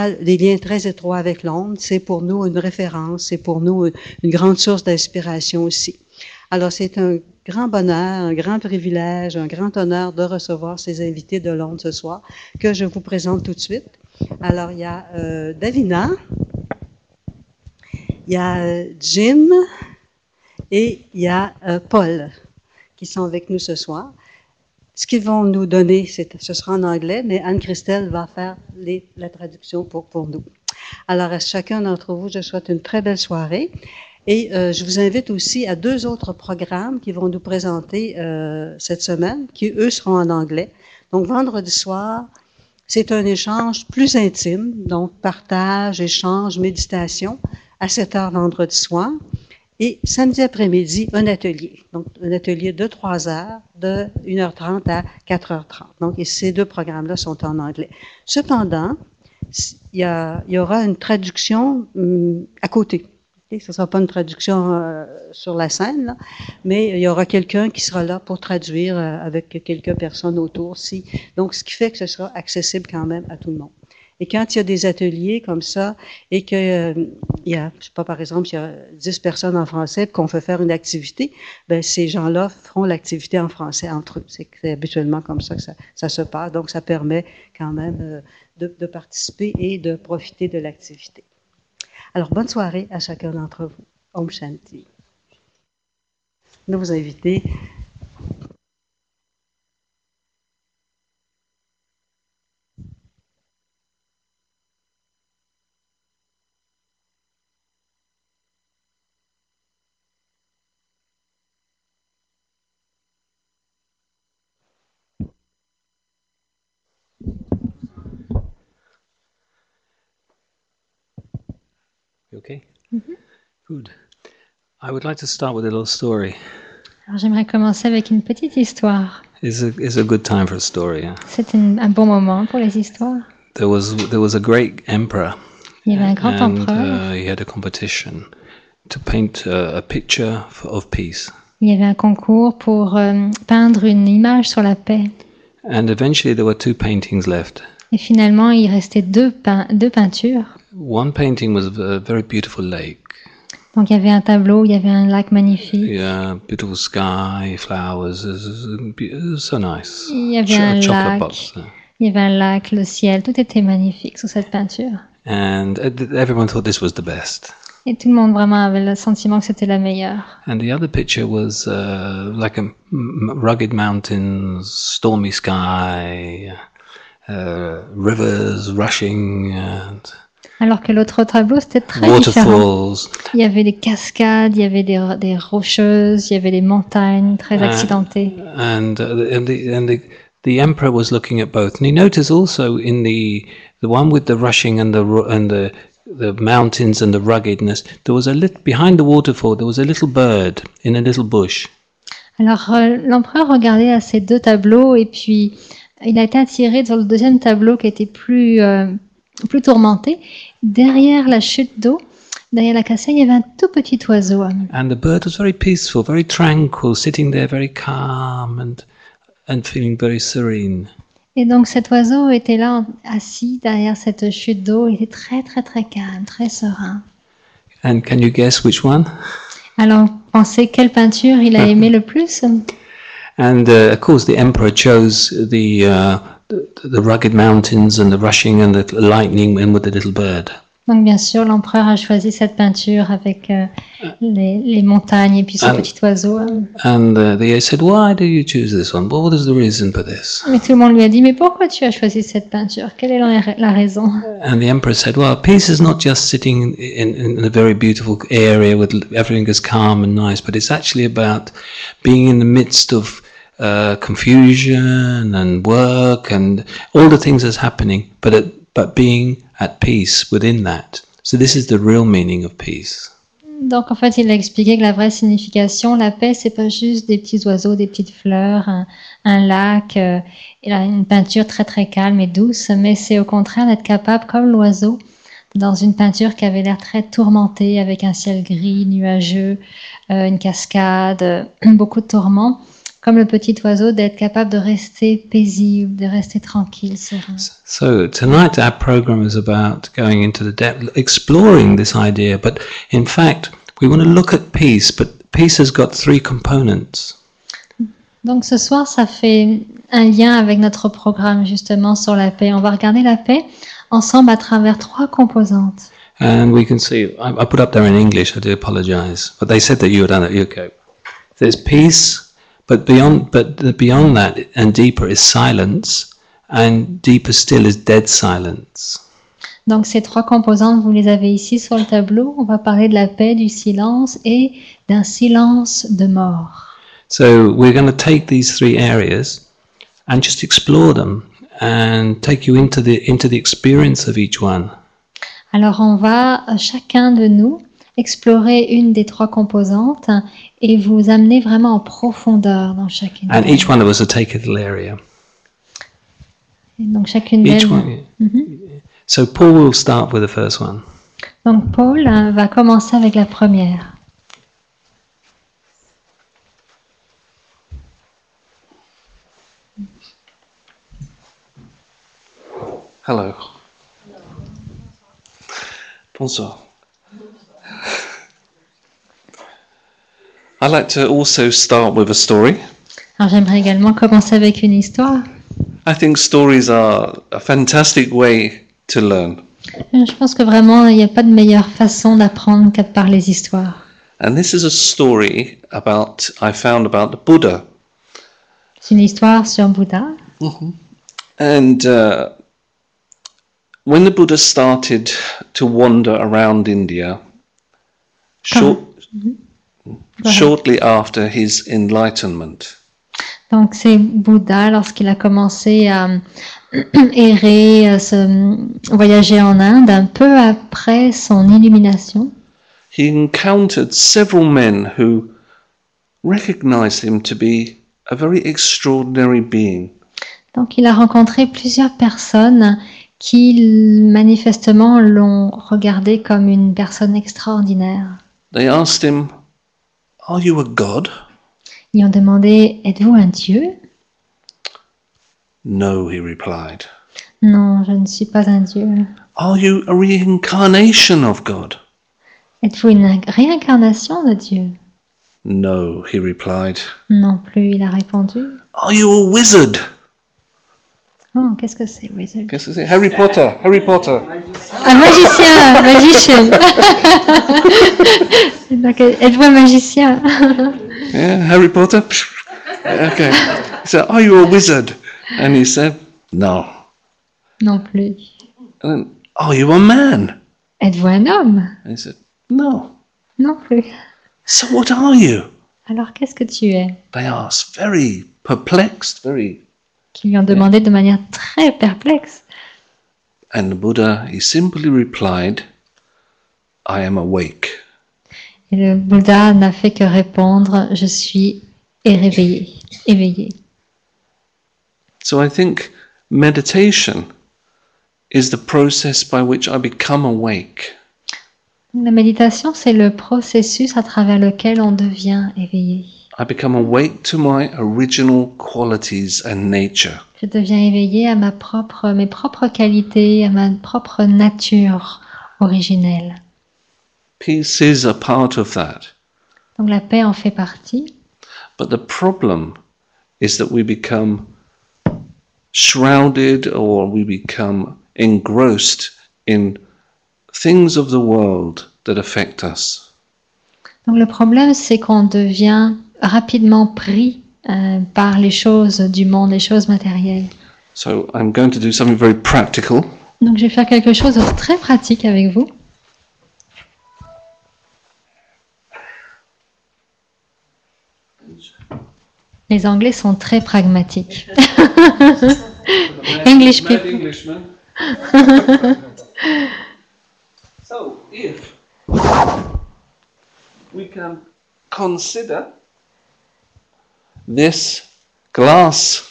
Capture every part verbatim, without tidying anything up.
des liens très étroits avec l'ombre. C'est pour nous une référence, c'est pour nous une grande source d'inspiration aussi. Alors c'est un grand bonheur, un grand privilège, un grand honneur de recevoir ces invités de l'ombre ce soir, que je vous présente tout de suite. Alors il y a euh, Davina, il y a Jim et il y a euh, Paul qui sont avec nous ce soir. Ce qu'ils vont nous donner, c'est, ce sera en anglais, mais Anne-Christelle va faire les, la traduction pour, pour nous. Alors, à chacun d'entre vous, je souhaite une très belle soirée. Et euh, je vous invite aussi à deux autres programmes qui vont nous présenter euh, cette semaine, qui, eux, seront en anglais. Donc, vendredi soir, c'est un échange plus intime, donc partage, échange, méditation, à sept heures vendredi soir. Et samedi après-midi, un atelier. Donc, un atelier de trois heures, de une heure trente à quatre heures trente. Donc, et ces deux programmes-là sont en anglais. Cependant, il y, a, il y aura une traduction hum, à côté. Okay? Ce ne sera pas une traduction euh, sur la scène, là, mais il y aura quelqu'un qui sera là pour traduire euh, avec quelques personnes autour. Si. Donc, ce qui fait que ce sera accessible quand même à tout le monde. Et quand il y a des ateliers comme ça et qu'il euh, y a, je sais pas, par exemple, il y a dix personnes en français qu'on fait faire une activité, ben ces gens-là feront l'activité en français entre eux. C'est, c'est habituellement comme ça que ça, ça se passe. Donc, ça permet quand même euh, de, de participer et de profiter de l'activité. Alors, bonne soirée à chacun d'entre vous. Om Shanti. Nous vous invitons. Okay. Mm-hmm. Good. I would like to start with a little story. Alors, j'aimerais commencer avec une petite histoire. It's a, it's a good time for a story. Hein? C'est une, un bon moment pour les histoires. There was there was a great emperor. Il y avait un grand and, empereur. Uh, he had a competition to paint uh, a picture of peace. Il y avait un concours pour euh, peindre une image sur la paix. And eventually there were two paintings left. Et finalement, il restait deux, pein- deux peintures. One painting was a very beautiful lake. Donc il y avait un tableau, il y avait un lac magnifique. Yeah, beautiful sky, flowers, so nice. Il y avait Ch- un lac, box. Il y avait un lac, le ciel, tout était magnifique sur cette peinture. And everyone thought this was the best. Et tout le monde vraiment avait le sentiment que c'était la meilleure. And the other picture was uh, like a rugged mountain, stormy sky, uh, rivers rushing and alors que l'autre tableau, c'était très waterfalls. Différent. Il y avait des cascades, il y avait des, des rocheuses, il y avait des montagnes très accidentées. And, and, and, the, and the, the emperor was looking at both. And he noticed also in the, the one with the rushing and the, and the, the mountains and the ruggedness, there was a little, behind the waterfall, there was a little bird in a little bush. Alors euh, l'empereur regardait à ces deux tableaux et puis il a été attiré sur le deuxième tableau qui était plus... Euh, plus tourmenté, derrière la chute d'eau, derrière la cascade, il y avait un tout petit oiseau. And the bird was very peaceful, very tranquil, sitting there very calm and and feeling very serene. Et donc cet oiseau était là assis derrière cette chute d'eau, il était très très très calme, très serein. And can you guess which one? Alors, pensez quelle peinture il a aimé le plus? And uh, of course the emperor chose the uh, The, the rugged mountains and the rushing and the lightning and with the little bird. Donc bien sûr, l'empereur a choisi cette peinture avec euh, les, les montagnes et puis ce and, petit oiseau. Hein. And uh, they said, why do you choose this one? What is the reason for this? Mais tout le monde lui a dit, mais pourquoi tu as choisi cette peinture? Quelle est la, la raison? And the emperor said, well, peace is not just sitting in, in, in a very beautiful area with everything is calm and nice, but it's actually about being in the midst of Uh, confusion and work and all the things that's happening, but at, but being at peace within that. So this is the real meaning of peace. Donc en fait, il a expliqué que la vraie signification, la paix, c'est pas juste des petits oiseaux, des petites fleurs, un, un lac, euh, et là, une peinture très très calme et douce, mais c'est au contraire d'être capable, comme l'oiseau, dans une peinture qui avait l'air très tourmentée, avec un ciel gris, nuageux, euh, une cascade, euh, beaucoup de tourments, comme le petit oiseau, d'être capable de rester paisible, de rester tranquille, serein. So tonight our program is about going into the depth, exploring this idea, but in fact we want to look at peace, but peace has got three components. Donc ce soir, ça fait un lien avec notre programme justement sur la paix. On va regarder la paix ensemble à travers trois composantes. And we can see, I, I put up there in English, I do apologize, but they said that you had done it, you okay. There's peace, but beyond, but beyond that and deeper is silence, and deeper still is dead silence. Donc ces trois composantes, vous les avez ici sur le tableau. On va parler de la paix, du silence et d'un silence de mort. So we're going to take these three areas and just explore them and take you into the into the experience of each one. Alors on va, chacun de nous, explorer une des trois composantes et vous amener vraiment en profondeur dans chacune. And each one of us will take a little area. Et donc chacune d'elles. Mm-hmm. So Paul will start with the first one. Donc Paul hein, va commencer avec la première. Hello. Bonsoir. I'd like to also start with a story. Alors, j'aimerais également commencer avec une histoire. I think stories are a fantastic way to learn. Je pense que vraiment il n'y a pas de meilleure façon d'apprendre qu'à par les histoires. And this is a story about I found about the Buddha. C'est une histoire sur Bouddha. Mm-hmm. And uh, when the Buddha started to wander around India, short, mm-hmm. shortly after his enlightenment. Donc c'est Bouddha lorsqu'il a commencé à errer, à se voyager en Inde, un peu après son illumination. He encountered several men who recognized him to be a very extraordinary being. Donc il a rencontré plusieurs personnes qui manifestement l'ont regardé comme une personne extraordinaire. They asked him, "Are you a god?" Ils ont demandé, êtes-vous un dieu? No, he replied. Non, je ne suis pas un dieu. Are you a reincarnation of God? Êtes-vous une réincarnation de Dieu? No, he replied. Non plus, il a répondu. Are you a wizard? Oh, qu'est-ce que c'est, Wizard? Qu'est-ce que c'est? Harry Potter, Harry Potter. Un magicien, magician. Donc, êtes-vous un magicien? Yeah, Harry Potter. Okay. So, are you a wizard? And he said, no. Non plus. And then, are you a man? Êtes-vous un homme? And he said, no. Non plus. So, what are you? Alors, qu'est-ce que tu es? They asked, very perplexed, very. Qui lui ont demandé de manière très perplexe. And the Buddha, he simply replied, I am awake. Et le Bouddha n'a fait que répondre, je suis éveillé, éveillé. So I think meditation is the process by which I become awake. La méditation, c'est le processus à travers lequel on devient éveillé. I become awake to my original qualities and nature. Je deviens éveillé à ma propre, mes propres qualités, à ma propre nature originelle. Peace is a part of that. Donc la paix en fait partie. But the problem is that we become shrouded or we become engrossed in things of the world that affect us. Donc le problème, c'est qu'on devient rapidement pris euh, par les choses du monde, les choses matérielles. So I'm going to do something very practical. Donc je vais faire quelque chose de très pratique avec vous. Les Anglais sont très pragmatiques. English people. So if we can consider this glass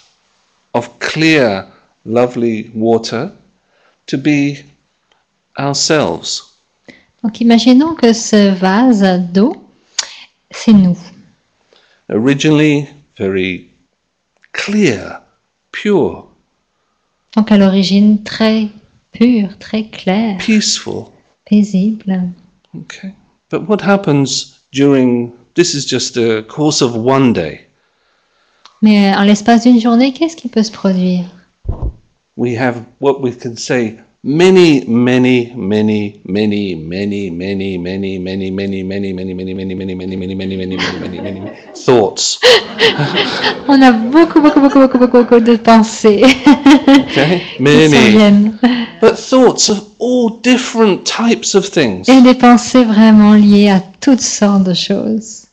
of clear, lovely water to be ourselves. Donc imaginons que ce vase d'eau, c'est nous. Originally very clear, pure. Donc à l'origine très pure, très claire. Peaceful. Paisible. Okay. But what happens during, this is just a course of one day. Mais en l'espace d'une journée, qu'est-ce qui peut se produire? We have what we can say many, many, many, many, many, many, many, many, many, many, many, many, many, many, many, many, many, many, many, many, many thoughts. On a beaucoup, beaucoup, beaucoup, beaucoup, beaucoup de pensées. Okay, many. But thoughts of all different types of things. Et des pensées vraiment liées à toutes sortes de choses.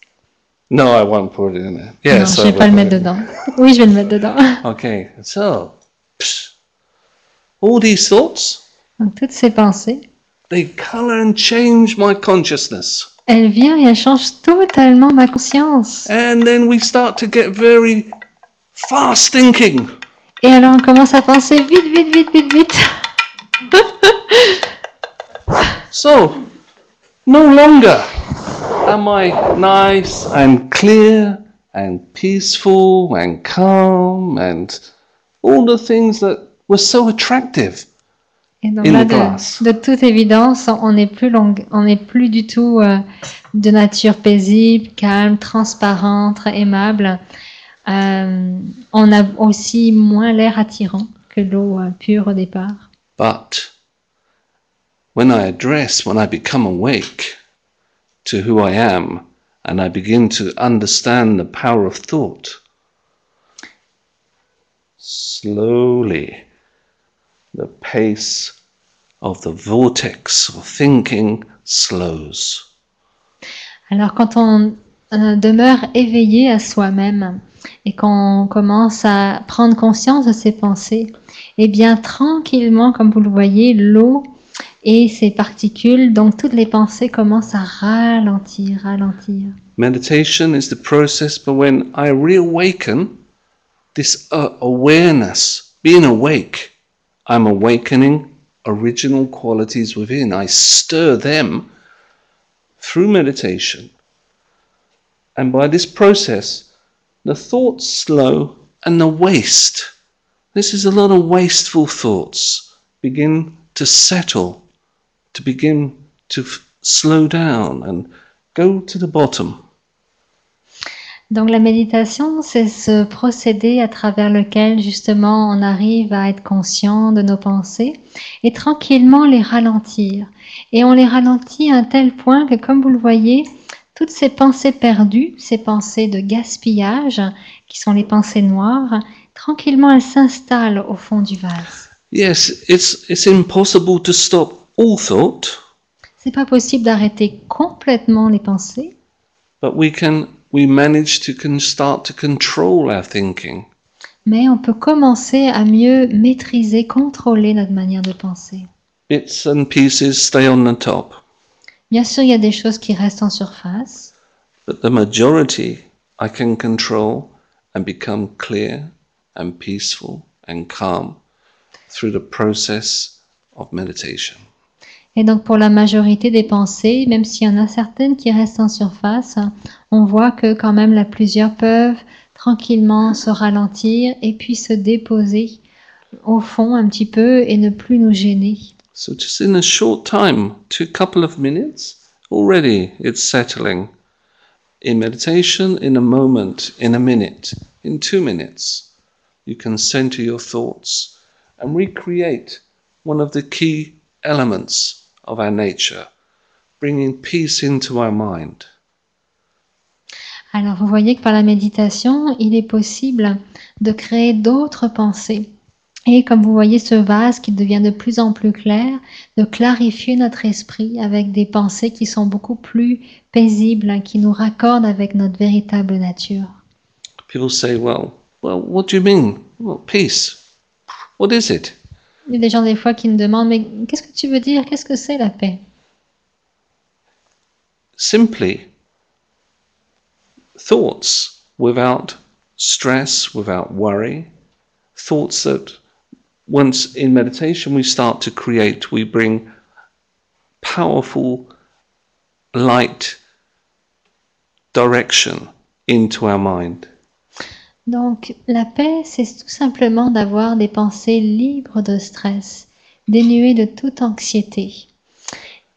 No, I won't put it in there. Yes, non, je ne vais pas le mettre dedans. Oui, je vais le mettre dedans. Okay, so. All these thoughts, donc, toutes ces pensées, they color and change my consciousness. Elles viennent et elles changent totalement ma conscience. And then we start to get very fast thinking. Et alors on commence à penser vite, vite, vite, vite, vite. So, no longer am I nice and clear and peaceful and calm and all the things that were so attractive. Et donc in là, the class. De, de toute évidence, on n'est plus long, on n'est plus du tout euh, de nature paisible, calme, transparente, aimable. Euh, on a aussi moins l'air attirant que l'eau euh, pure au départ. But when I address, when I become awake to who I am, and I begin to understand the power of thought, slowly the pace of the vortex of thinking slows. Alors quand on euh, demeure éveillé à soi-même et qu'on commence à prendre conscience de ses pensées, eh bien tranquillement, comme vous le voyez, l'eau et ses particules, donc toutes les pensées commencent à ralentir, ralentir. Meditation is the process, but when I reawaken this uh, awareness, being awake, I'm awakening original qualities within. I stir them through meditation. And by this process, the thoughts slow and the waste, this is a lot of wasteful thoughts, begin to settle, to begin to f- slow down and go to the bottom. Donc la méditation, c'est ce procédé à travers lequel justement on arrive à être conscient de nos pensées et tranquillement les ralentir. Et on les ralentit à un tel point que, comme vous le voyez, toutes ces pensées perdues, ces pensées de gaspillage, qui sont les pensées noires, tranquillement elles s'installent au fond du vase. Yes, it's it's impossible to stop all thought. C'est pas possible d'arrêter complètement les pensées. But we can We manage to can start to control our thinking. Mais on peut commencer à mieux maîtriser, contrôler notre manière de penser. Bits and pieces stay on the top. Bien sûr, il y a des choses qui restent en surface. But the majority I can control and become clear and peaceful and calm through the process of meditation. Et donc pour la majorité des pensées, même s'il y en a certaines qui restent en surface, on voit que quand même la plusieurs peuvent tranquillement se ralentir et puis se déposer au fond un petit peu et ne plus nous gêner. So just in a short time, two couple of minutes, already it's settling. In meditation, in a moment, in a minute, in two minutes, you can center your thoughts and recreate one of the key elements of our nature, bringing peace into our mind. Alors vous voyez que par la méditation, il est possible de créer d'autres pensées. Et comme vous voyez ce vase qui devient de plus en plus clair, de clarifier notre esprit avec des pensées qui sont beaucoup plus paisibles, qui nous raccordent avec notre véritable nature. People say, well, well, what do you mean? Well, peace. What is it? Il y a des gens des fois qui me demandent, mais qu'est-ce que tu veux dire? Qu'est-ce que c'est la paix? Simply, thoughts without stress, without worry, thoughts that once in meditation we start to create, we bring powerful light direction into our mind. Donc, la paix, c'est tout simplement d'avoir des pensées libres de stress, dénuées de toute anxiété.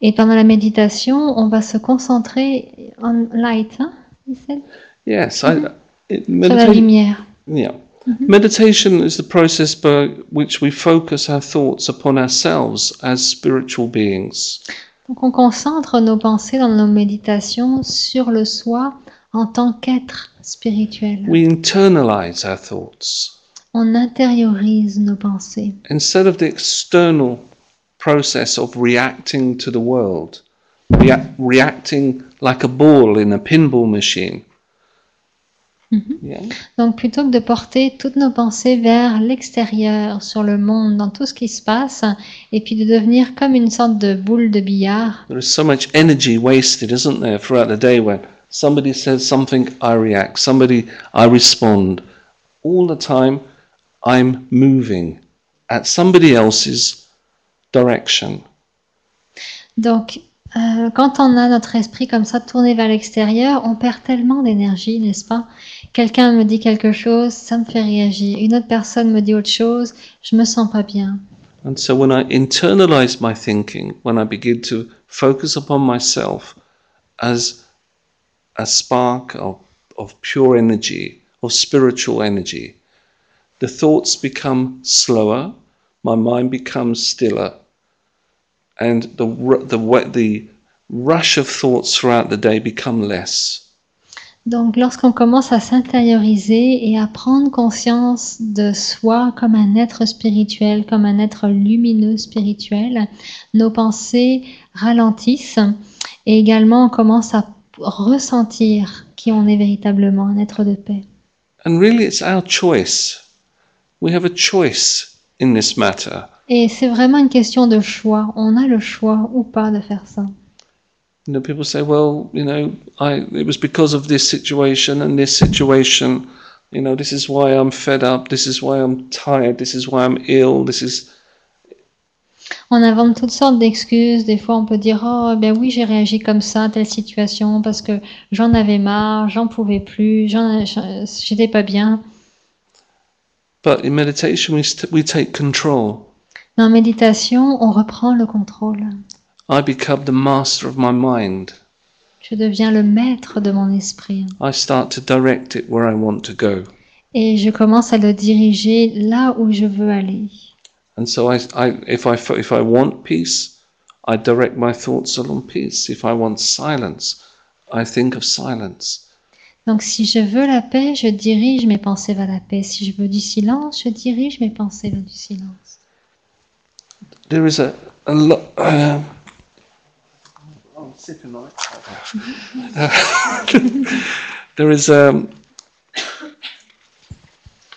Et pendant la méditation, on va se concentrer on light, hein, you said? Yes, mm-hmm. I, it, medita- sur la lumière. Yeah. Mm-hmm. Meditation is the process by which we focus our thoughts upon ourselves as spiritual beings. Donc on concentre nos pensées dans nos méditations sur le soi en tant qu'être spirituel. We internalize our thoughts. On intériorise nos pensées. Instead of the external process of reacting to the world, rea- reacting like a ball in a pinball machine. Mm-hmm. Yeah. Donc plutôt que de porter toutes nos pensées vers l'extérieur, sur le monde, dans tout ce qui se passe, et puis de devenir comme une sorte de boule de billard. There is so much energy wasted, isn't there, throughout the day when somebody says something, I react, somebody, I respond. All the time, I'm moving at somebody else's direction. Donc, Euh, quand on a notre esprit comme ça tourné vers l'extérieur, on perd tellement d'énergie, n'est-ce pas? Quelqu'un me dit quelque chose, ça me fait réagir. Une autre personne me dit autre chose, je me sens pas bien. And so when I internalize my thinking, when I begin to focus upon myself as a spark of, of pure energy, of spiritual energy, the thoughts become slower, my mind becomes stiller. And the the the rush of thoughts throughout the day become less. Donc lorsqu'on commence à s'intérioriser et à prendre conscience de soi comme un être spirituel, comme un être lumineux spirituel, nos pensées ralentissent et également on commence à ressentir qui on est véritablement, un être de paix. And really it's our choice. We have a choice in this matter. Et c'est vraiment une question de choix. On a le choix ou pas de faire ça. You know, people say, well, you know, I, it was because of this situation and this situation. You know, this is why I'm fed up. This is why I'm tired. This is why I'm ill. This is. On invente toutes sortes d'excuses. Des fois, on peut dire, oh, ben oui, j'ai réagi comme ça à telle situation parce que j'en avais marre, j'en pouvais plus, j'en, j'étais pas bien. But in meditation, we, st- we take control. Dans la méditation, on reprend le contrôle. I become the master of my mind. Je deviens le maître de mon esprit. I start to direct it where I want to go. Et je commence à le diriger là où je veux aller. And so I, I, if I, if I want peace, I direct my thoughts along peace. If I want silence, I think of silence. Donc si je veux la paix, je dirige mes pensées vers la paix. Si je veux du silence, je dirige mes pensées vers du silence. There is a, a lot. Uh, oh, I'm sipping on it. There is um,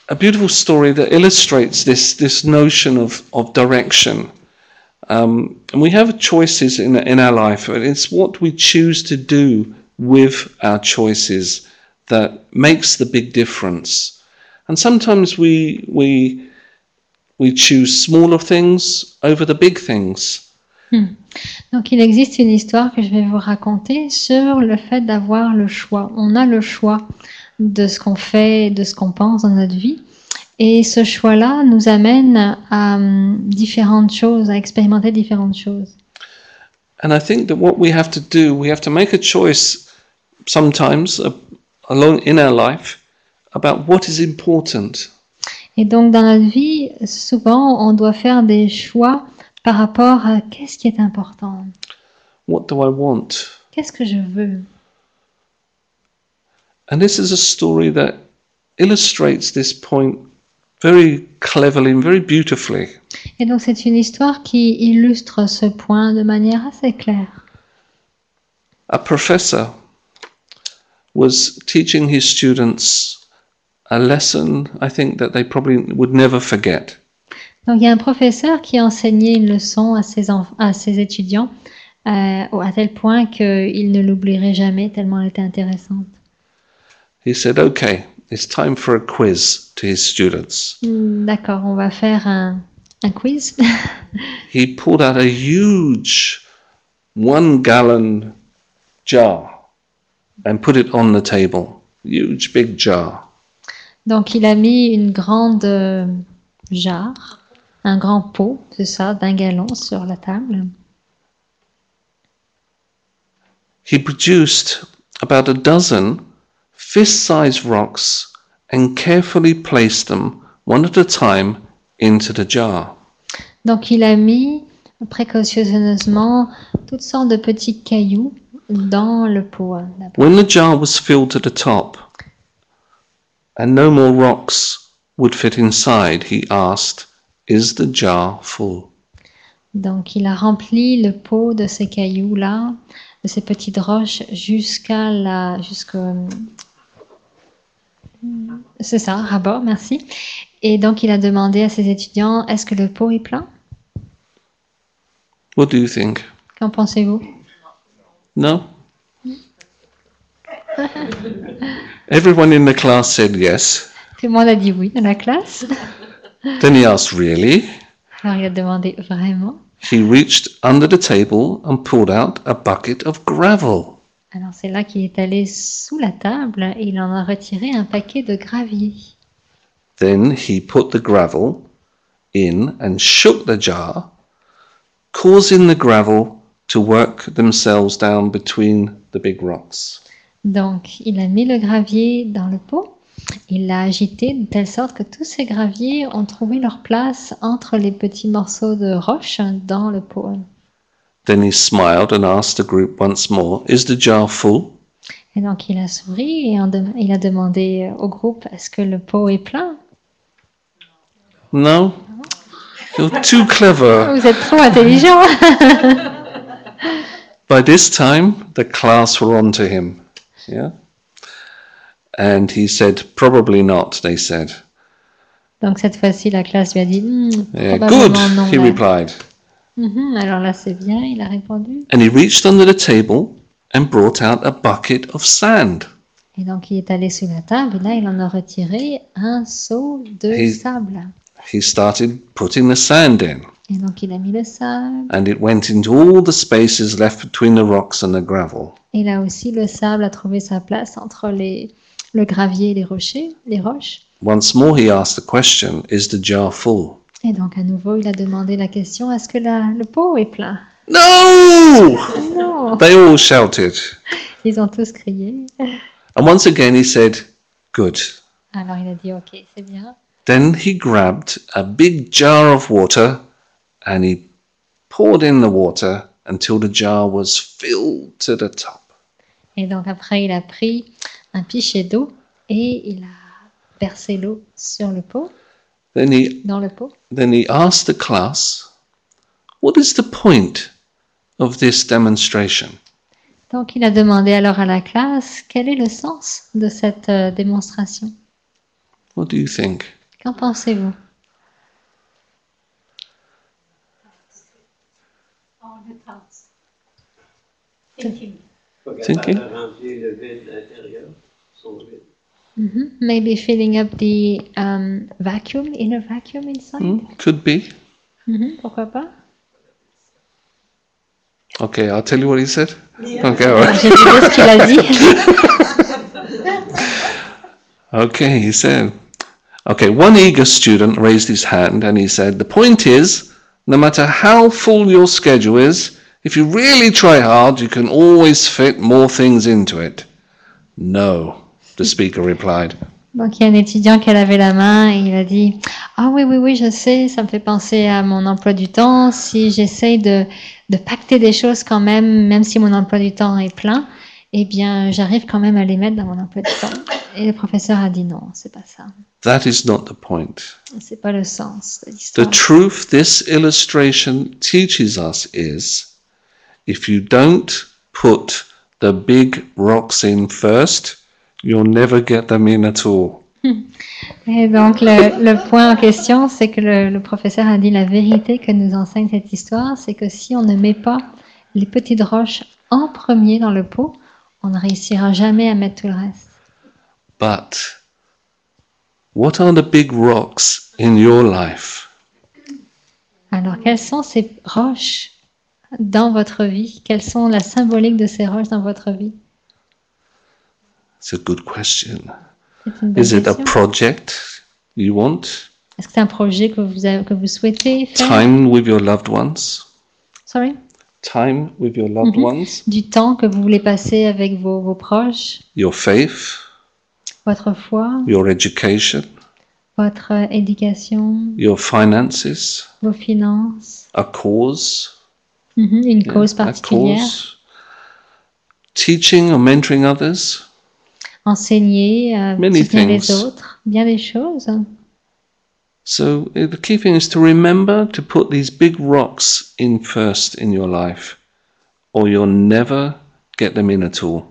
a beautiful story that illustrates this this notion of of direction, um, and we have choices in in our life, and it's what we choose to do with our choices that makes the big difference. And sometimes we we. We choose smaller things over the big things. Hmm. Donc il existe une histoire que je vais vous raconter sur le fait d'avoir le choix. On a le choix de ce qu'on fait, de ce qu'on pense dans notre vie. Et ce choix-là nous amène à différentes choses, à expérimenter différentes choses. And I think that what we have to do, we have to make a choice sometimes along in our life about what is important. Et donc dans notre vie, souvent, on doit faire des choix par rapport à qu'est-ce qui est important. What do I want? Qu'est-ce que je veux? And this is a story that illustrates this point very cleverly and very beautifully. Et donc c'est une histoire qui illustre ce point de manière assez claire. A professor was teaching his students a lesson, I think, that they probably would never forget. Donc il y a un professeur qui enseignait une leçon à ses enf- à ses étudiants euh, à tel point qu'ils ne l'oublieraient jamais tellement elle était intéressante. He said, "Okay, it's time for a quiz to his students." Mm, d'accord, on va faire un un quiz. He pulled out a huge one-gallon jar and put it on the table. Huge big jar. Donc il a mis une grande euh, jarre, un grand pot, c'est ça, d'un gallon sur la table. He produced about a dozen fist-sized rocks and carefully placed them one at a time into the jar. Donc il a mis précautionneusement toutes sortes de petits cailloux dans le pot. When the jar was filled to the top and no more rocks would fit inside, he asked, "Is the jar full?" Donc il a rempli le pot de ces cailloux là, de ces petites roches jusqu'à la jusqu'à c'est ça, rabord, merci. Et donc il a demandé à ses étudiants, est-ce que le pot est plein? What do you think? Qu'en pensez-vous? No. Everyone in the class said yes. Tout le monde a dit oui dans la classe. Then he asked, really? Alors il a demandé vraiment. He reached under the table and pulled out a bucket of gravel. Alors c'est là qu'il est allé sous la table et il en a retiré un paquet de gravier. Then he put the gravel in and shook the jar, causing the gravel to work themselves down between the big rocks. Donc il a mis le gravier dans le pot, il l'a agité de telle sorte que tous ces graviers ont trouvé leur place entre les petits morceaux de roche dans le pot. Then he smiled and asked the group once more, "Is the jar full?" Et donc il a souri et de- il a demandé au groupe, est-ce que le pot est plein? No. You're too clever. Vous êtes trop intelligent. By this time, the class were on to him. Yeah. And he said, "Probably not," they said. Donc cette fois-ci, la classe lui a dit, hmm, yeah, "Good," non, he replied. Mm-hmm, alors là c'est bien, il a répondu. And he reached under the table and brought out a bucket of sand. Et donc il est allé sous la table et là il en a retiré un seau de he, sable. He started putting the sand in. Et donc il a mis le sable. And it went into all the spaces left between the rocks and the gravel. Et là aussi le sable a trouvé sa place entre les le gravier et les rochers, les roches. Once more he asked the question, "Is the jar full?" Et donc à nouveau, il a demandé la question, est-ce que la, le pot est plein? No! No! They all shouted. Ils ont tous crié. And once again he said, good. Alors il a dit, ok, c'est bien. Then he grabbed a big jar of water and he poured in the water until the jar was filled to the top. Et donc après, il a pris un pichet d'eau et il a versé l'eau sur le pot. Then he, dans le pot. Then he asked the class, what is the point of this demonstration? Donc il a demandé alors à la classe, quel est le sens de cette euh, démonstration? What do you think? Qu'en pensez-vous? Thinking. Thinking. Mm-hmm. Maybe filling up the um, vacuum, inner vacuum inside? Mm, could be. Mm-hmm. Pourquoi pas? Okay, I'll tell you what he said. Yeah. Okay, all right. Je dirai ce qu'il a dit. Okay, he said. Okay, one eager student raised his hand and he said, the point is, no matter how full your schedule is, if you really try hard, you can always fit more things into it. No. The speaker replied. Donc il y a un étudiant qui a lavé la main et il a dit « Ah oui, oui, oui, je sais, ça me fait penser à mon emploi du temps. Si j'essaye de, de pacter des choses quand même, même si mon emploi du temps est plein, eh bien, j'arrive quand même à les mettre dans mon emploi du temps. » Et le professeur a dit « Non, c'est pas ça. » That is not the point. C'est pas le sens de l'histoire. The truth this illustration teaches us is, if you don't put the big rocks in first, you'll never get them in at all. Et donc le, le point en question, c'est que le, le professeur a dit la vérité que nous enseigne cette histoire, c'est que si on ne met pas les petites roches en premier dans le pot, on ne réussira jamais à mettre tout le reste. But what are the big rocks in your life? Alors quelles sont ces roches dans votre vie? Quelles sont la symbolique de ces roches dans votre vie? It's a good question. Is it a project you want? Est-ce que c'est un projet que vous avez, que vous souhaitez faire? Time with your loved ones. Sorry? Time with your loved mm-hmm. ones. Du temps que vous voulez passer avec vos, vos proches. Your faith. Votre foi. Your education. Votre éducation. Your finances. Vos finances. A cause. Mm-hmm. Une yeah, cause particulière. A cause. Teaching or mentoring others. Enseigner, euh, enseigner les autres. Bien des choses. So the key thing is to remember to put these big rocks in first in your life, or you'll never get them in at all.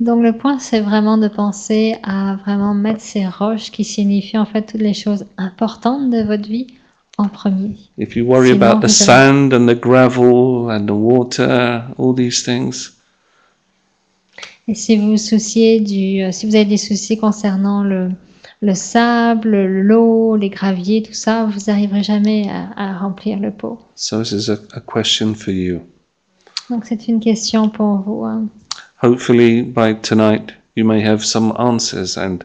Donc le point, c'est vraiment de penser à vraiment mettre ces roches qui signifient en fait toutes les choses importantes de votre vie en premier. If you worry Sinon, about the sand and the gravel and the water, all these things. Et si vous vous souciez du, si vous avez des soucis concernant le le sable, l'eau, les graviers, tout ça, vous n'arriverez jamais à, à remplir le pot. So this is a, a question for you. Donc c'est une question pour vous. Hein. Hopefully by tonight you may have some answers and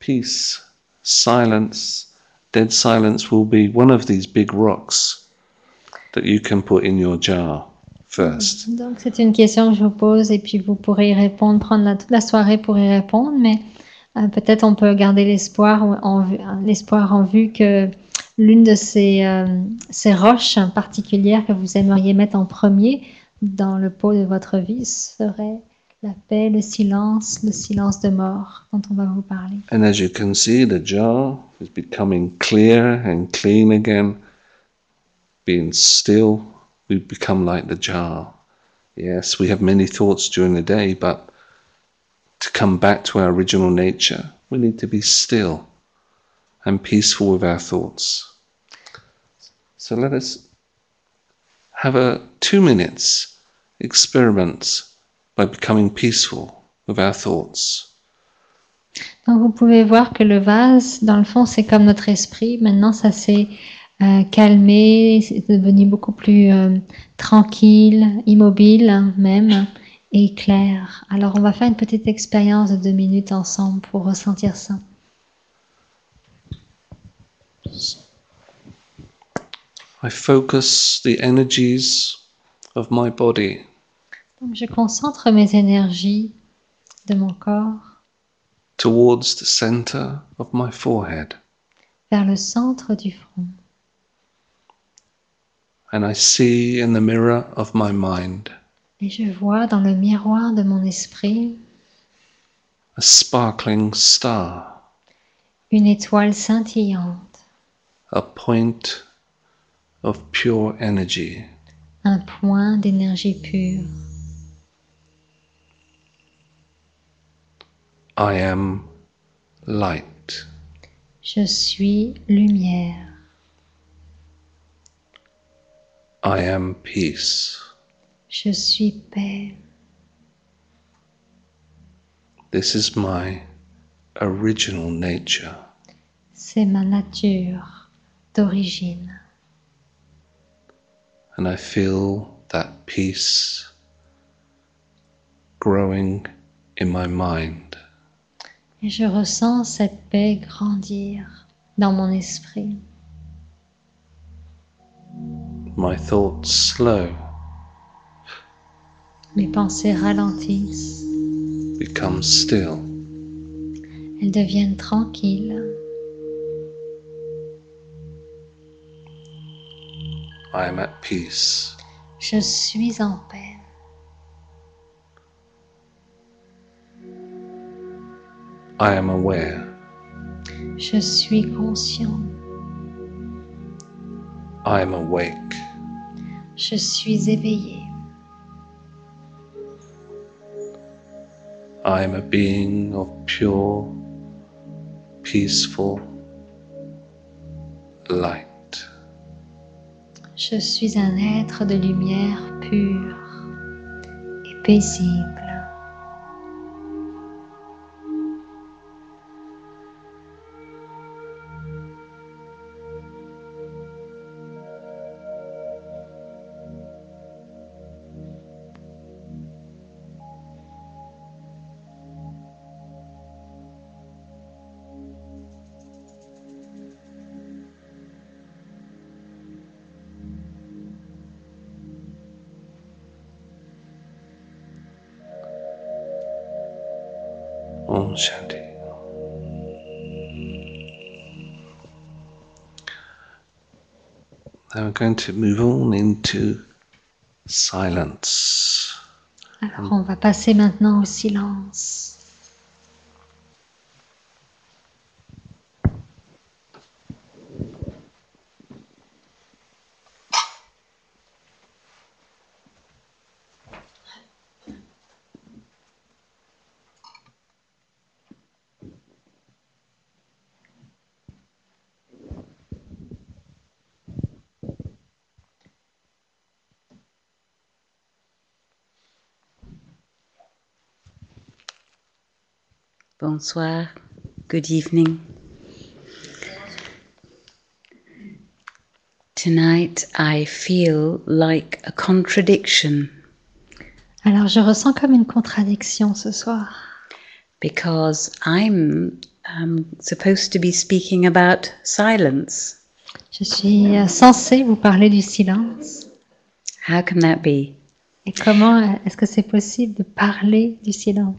peace, silence, dead silence will be one of these big rocks that you can put in your jar first. Donc c'est une question que je vous pose et puis vous pourrez y répondre, prendre la, toute la soirée pour y répondre, mais Euh, peut-être on peut garder l'espoir en, l'espoir en vue que l'une de ces, euh, ces roches particulières que vous aimeriez mettre en premier dans le pot de votre vie serait la paix, le silence, le silence de mort dont on va vous parler. And as you can see, the jar is becoming clear and clean again. Being still, we become like the jar. Yes, we have many thoughts during the day, but to come back to our original nature, we need to be still and peaceful with our thoughts. So let us have a two minutes experiment by becoming peaceful with our thoughts. Donc vous pouvez voir que le vase, dans le fond, c'est comme notre esprit. Maintenant, ça s'est euh, calmé, c'est devenu beaucoup plus euh, tranquille, immobile hein, même. Et clair. Alors, on va faire une petite expérience de deux minutes ensemble pour ressentir ça. I focus the energies of my body. Donc, je concentre mes énergies de mon corps towards the center of my forehead. Vers le centre du front. And I see in the mirror of my mind. Et je vois dans le miroir de mon esprit a sparkling star, une étoile scintillante, a point of pure energy, un point d'énergie pure. I am light. Je suis lumière. I am peace. Je suis paix. This is my original nature. C'est ma nature d'origine. And I feel that peace growing in my mind. Et je ressens cette paix grandir dans mon esprit. My thoughts slow. Mes pensées ralentissent. Become still. Elles deviennent tranquilles. I am at peace. Je suis en paix. I am aware. Je suis conscient. I am awake. Je suis éveillé. I am a being of pure, peaceful light. Je suis un être de lumière pure et paisible. Om Shanti. Now we're going to move on into silence. Alors on va passer maintenant au silence. Bonsoir, good evening. Tonight I feel like a contradiction. Alors je ressens comme une contradiction ce soir. Because I'm um, supposed to be speaking about silence. Je suis uh, censée vous parler du silence. How can that be? Et comment est-ce que c'est possible de parler du silence?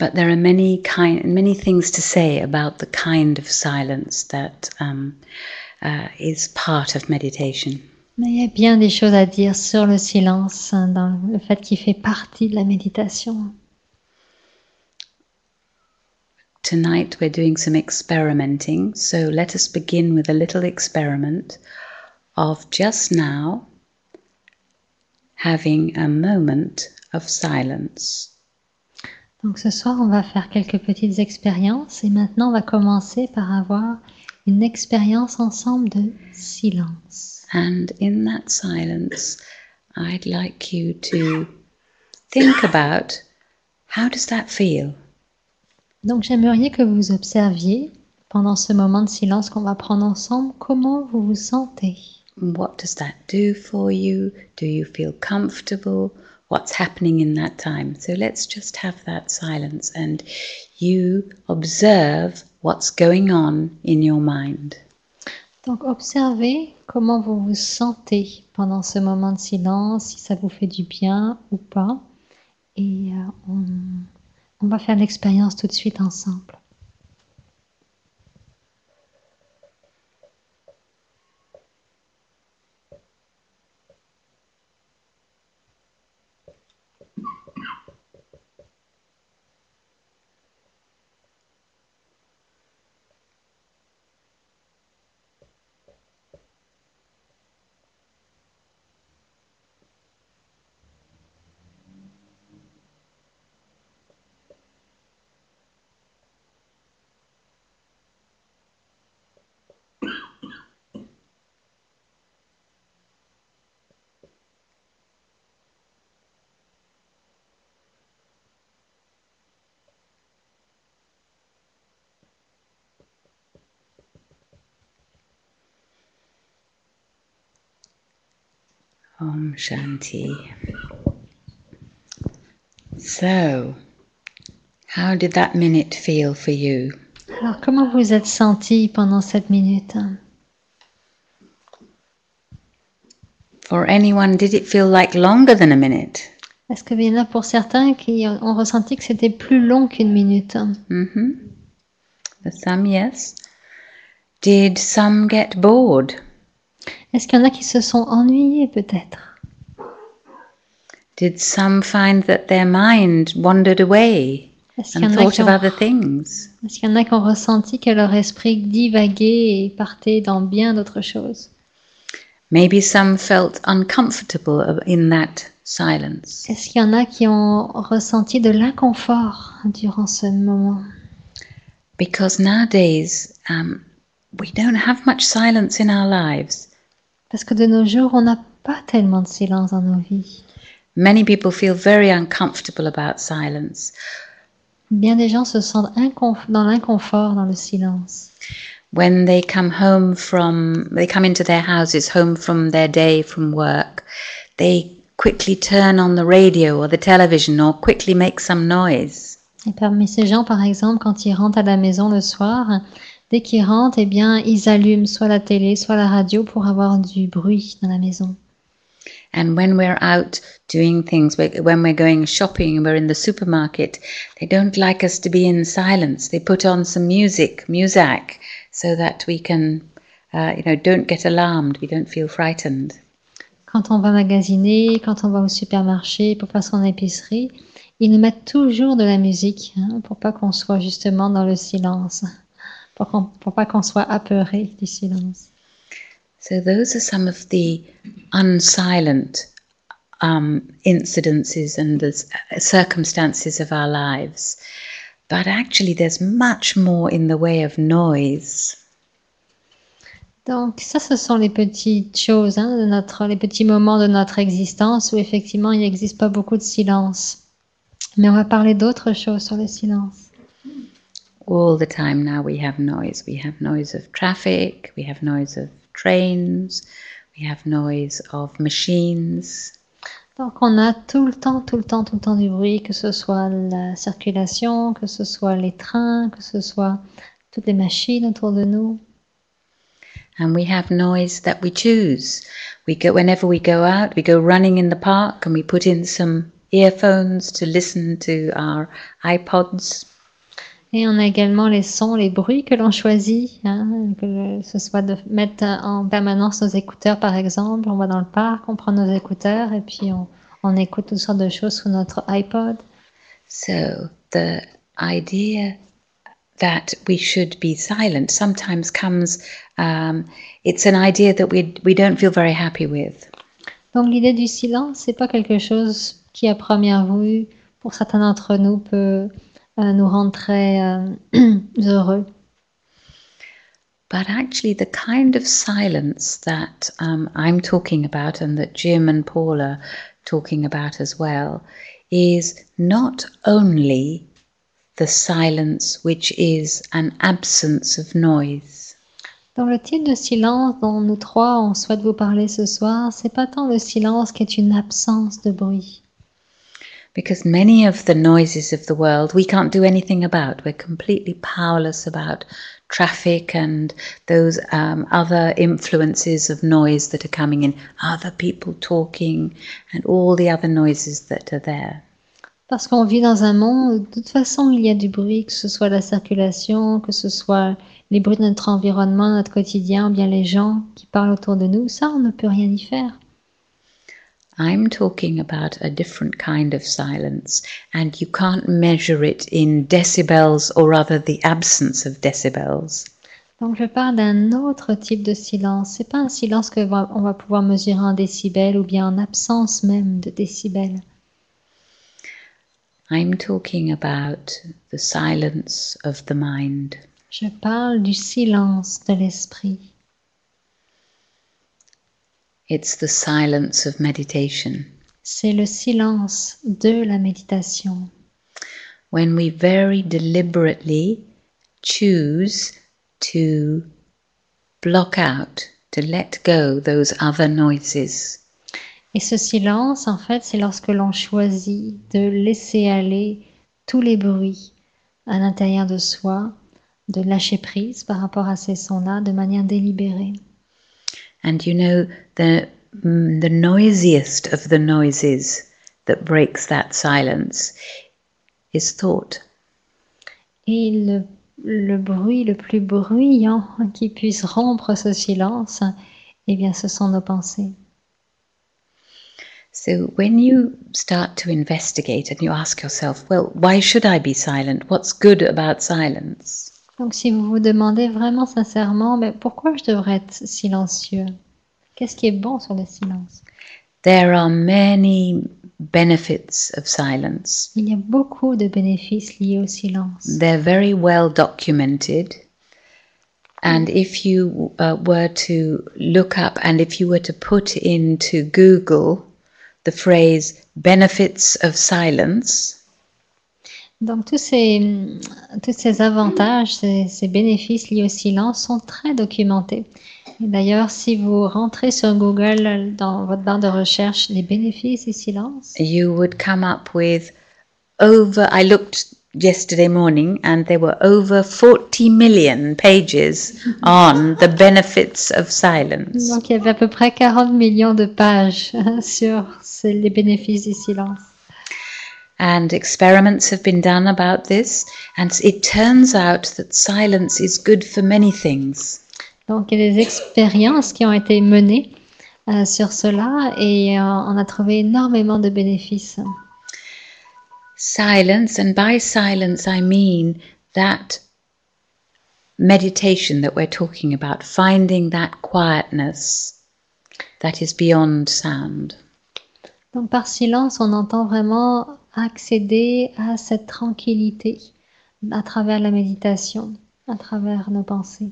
But there are many kind, many things to say about the kind of silence that um, uh, is part of meditation. Mais il y a bien des choses à dire sur le silence, dans le fait qu'il fait partie de la méditation. Tonight we're doing some experimenting, so let us begin with a little experiment of just now having a moment of silence. Donc ce soir, on va faire quelques petites expériences et maintenant on va commencer par avoir une expérience ensemble de silence. And in that silence, I'd like you to think about how does that feel? Donc j'aimerais que vous observiez pendant ce moment de silence qu'on va prendre ensemble comment vous vous sentez. What does that do for you? Do you feel comfortable? What's happening in that time? So let's just have that silence and you observe what's going on in your mind. Donc observez comment vous vous sentez pendant ce moment de silence, si ça vous fait du bien ou pas. Et euh, on, on va faire l'expérience tout de suite ensemble. Om Shanti. So, how did that minute feel for you? Alors, comment vous êtes senti pendant cette minute? For anyone, did it feel like longer than a minute? Est-ce que bien là pour certains qui ont ressenti que c'était plus long qu'une minute? Mm-hmm. For some, yes. Did some get bored? Est-ce qu'il y en a qui se sont ennuyés peut-être? Did some find that their mind wandered away and thought of other things? Est-ce qu'il y en a qui ont ressenti que leur esprit divaguait et partait dans bien d'autres choses? Maybe some felt uncomfortable in that silence. Est-ce qu'il y en a qui ont ressenti de l'inconfort durant ce moment? Because nowadays um, we don't have much silence in our lives. Parce que de nos jours, on n'a pas tellement de silence dans nos vies. Many people feel very uncomfortable about silence. Bien des gens se sentent inconf- dans l'inconfort, dans le silence. When they come home from, they come into their houses, home from their day, from work, they quickly turn on the radio or the television or quickly make some noise. Et parmi ces gens, par exemple, quand ils rentrent à la maison le soir, dès qu'ils rentrent, eh bien, ils allument soit la télé, soit la radio pour avoir du bruit dans la maison. And when we're out doing things, when we're going shopping, we're in the supermarket, they don't like us to be in silence. They put on some music, muzak, so that we can, uh, you know, don't get alarmed, we don't feel frightened. Quand on va magasiner, quand on va au supermarché pour faire son épicerie, ils nous mettent toujours de la musique, hein, pour pas qu'on soit justement dans le silence, pour, qu'on, pour pas qu'on soit apeuré du silence. So those are some of the unsilent um, incidences and the circumstances of our lives. But actually there's much more in the way of noise. Donc ça, ce sont les petites choses, hein, de notre, les petits moments de notre existence où effectivement il n'existe pas beaucoup de silence. Mais on va parler d'autres choses sur le silence. All the time now we have noise. We have noise of traffic, we have noise of trains, we have noise of machines. Donc on a tout le temps, tout le temps, tout le temps du bruit, que ce soit la circulation, que ce soit les trains, que ce soit toutes les machines autour de nous. And we have noise that we choose. We go, whenever we go out, we go running in the park and we put in some earphones to listen to our iPods. Et on a également les sons, les bruits que l'on choisit, hein, que ce soit de mettre en permanence nos écouteurs par exemple. On va dans le parc, on prend nos écouteurs et puis on, on écoute toutes sortes de choses sur notre iPod. So the idea that we should be silent sometimes comes, um, it's an idea that we we don't feel very happy with. Donc l'idée du silence, c'est pas quelque chose qui à première vue, pour certains d'entre nous, peut euh, nous rendre très euh, heureux. But actually, the kind of silence that um, I'm talking about and that Jim and Paul are talking about as well is not only the silence which is an absence of noise. Dans le type de silence dont nous trois on souhaite vous parler ce soir, c'est pas tant le silence qui est une absence de bruit. Because many of the noises of the world we can't do anything about. We're completely powerless about traffic and those um, other influences of noise that are coming in, other people talking and all the other noises that are there. Parce qu'on vit dans un monde où de toute façon il y a du bruit, que ce soit la circulation, que ce soit les bruits de notre environnement, notre quotidien, ou bien les gens qui parlent autour de nous, ça on ne peut rien y faire. I'm talking about a different kind of silence and you can't measure it in decibels or rather the absence of decibels. Donc je parle d'un autre type de silence, c'est pas un silence que on va pouvoir mesurer en décibels ou bien en absence même de décibels. I'm talking about the silence of the mind. Je parle du silence de l'esprit. It's the silence of meditation. C'est le silence de la méditation. When we very deliberately choose to block out, to let go those other noises. Et ce silence, en fait, c'est lorsque l'on choisit de laisser aller tous les bruits à l'intérieur de soi, de lâcher prise par rapport à ces sons-là de manière délibérée. And you know, the, the noisiest of the noises that breaks that silence is thought. Et le, le bruit le plus bruyant qui puisse rompre ce silence, eh bien, ce sont nos pensées. So when you start to investigate and you ask yourself, well, why should I be silent? What's good about silence? Donc si vous vous demandez vraiment sincèrement, mais pourquoi je devrais être silencieux? Qu'est-ce qui est bon sur le silence? There are many benefits of silence. Il y a beaucoup de bénéfices liés au silence. They're very well documented. And if you uh, were to look up and if you were to put into Google the phrase benefits of silence. Donc tous ces tous ces avantages, ces, ces bénéfices liés au silence sont très documentés. Et d'ailleurs, si vous rentrez sur Google dans votre barre de recherche les bénéfices du silence, you would come up with over I looked yesterday morning, and there were over forty million pages on the benefits of silence. Donc il y avait à peu près quarante millions de pages sur les bénéfices du silence. And experiments have been done about this, and it turns out that silence is good for many things. Donc il y a des expériences qui ont été menées euh, sur cela, et euh, on a trouvé énormément de bénéfices. Silence, and by silence I mean that meditation that we're talking about, finding that quietness that is beyond sound. Donc par silence, on entend vraiment accéder à cette tranquillité à travers la méditation, à travers nos pensées.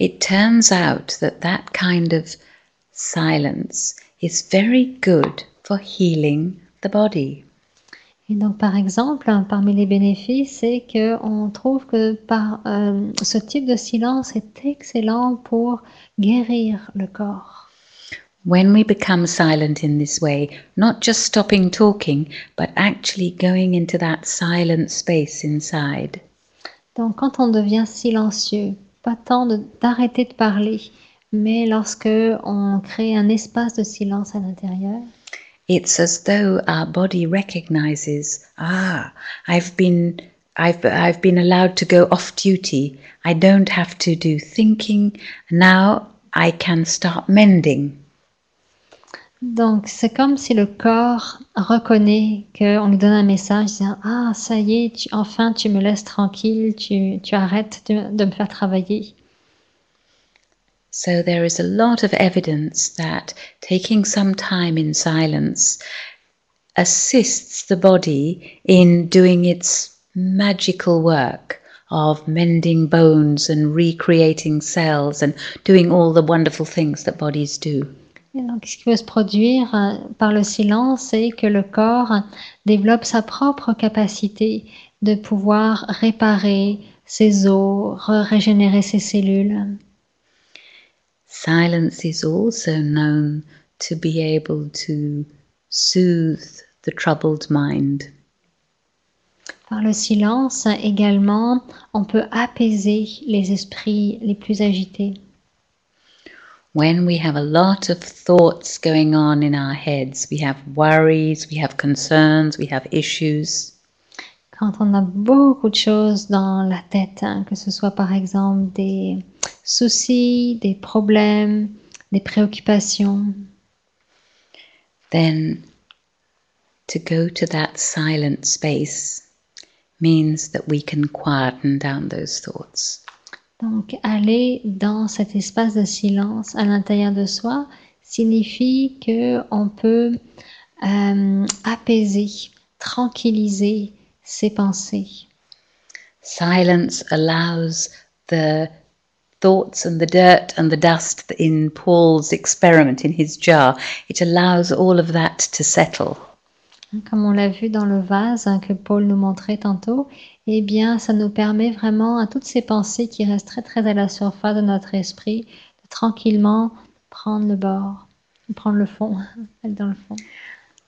It turns out that that kind of silence is very good for healing the body. Et donc, par exemple, parmi les bénéfices, c'est qu'on trouve que par, euh, ce type de silence est excellent pour guérir le corps. When we become silent in this way, not just stopping talking, but actually going into that silent space inside. Donc, quand on devient silencieux, pas tant de, d'arrêter de parler, mais lorsque on crée un espace de silence à l'intérieur, it's as though our body recognizes, ah, I've been, I've, I've been allowed to go off duty. I don't have to do thinking. Now I can start mending. Donc c'est comme si le corps reconnaît qu'on lui donne un message disant, ah, ça y est, tu, enfin tu me laisses tranquille, tu, tu arrêtes de, de me faire travailler. So there is a lot of evidence that taking some time in silence assists the body in doing its magical work of mending bones and recreating cells and doing all the wonderful things that bodies do. Et donc, ce qui peut se produire par le silence, c'est que le corps développe sa propre capacité de pouvoir réparer ses os, régénérer ses cellules. Silence is also known to be able to soothe the troubled mind. Par le silence également, on peut apaiser les esprits les plus agités. When we have a lot of thoughts going on in our heads, we have worries, we have concerns, we have issues. Quand on a beaucoup de choses dans la tête, hein, que ce soit par exemple des soucis, des problèmes, des préoccupations. Then to go to that silent space means that we can quieten down those thoughts. Donc aller dans cet espace de silence à l'intérieur de soi signifie que on peut euh, apaiser, tranquilliser ses pensées. Silence allows the thoughts and the dirt and the dust in Paul's experiment, in his jar. It allows all of that to settle. Comme on l'a vu dans le vase hein, que Paul nous montrait tantôt, eh bien, ça nous permet vraiment à toutes ces pensées qui restent très très à la surface de notre esprit, de tranquillement prendre le bord, prendre le fond, aller dans le fond.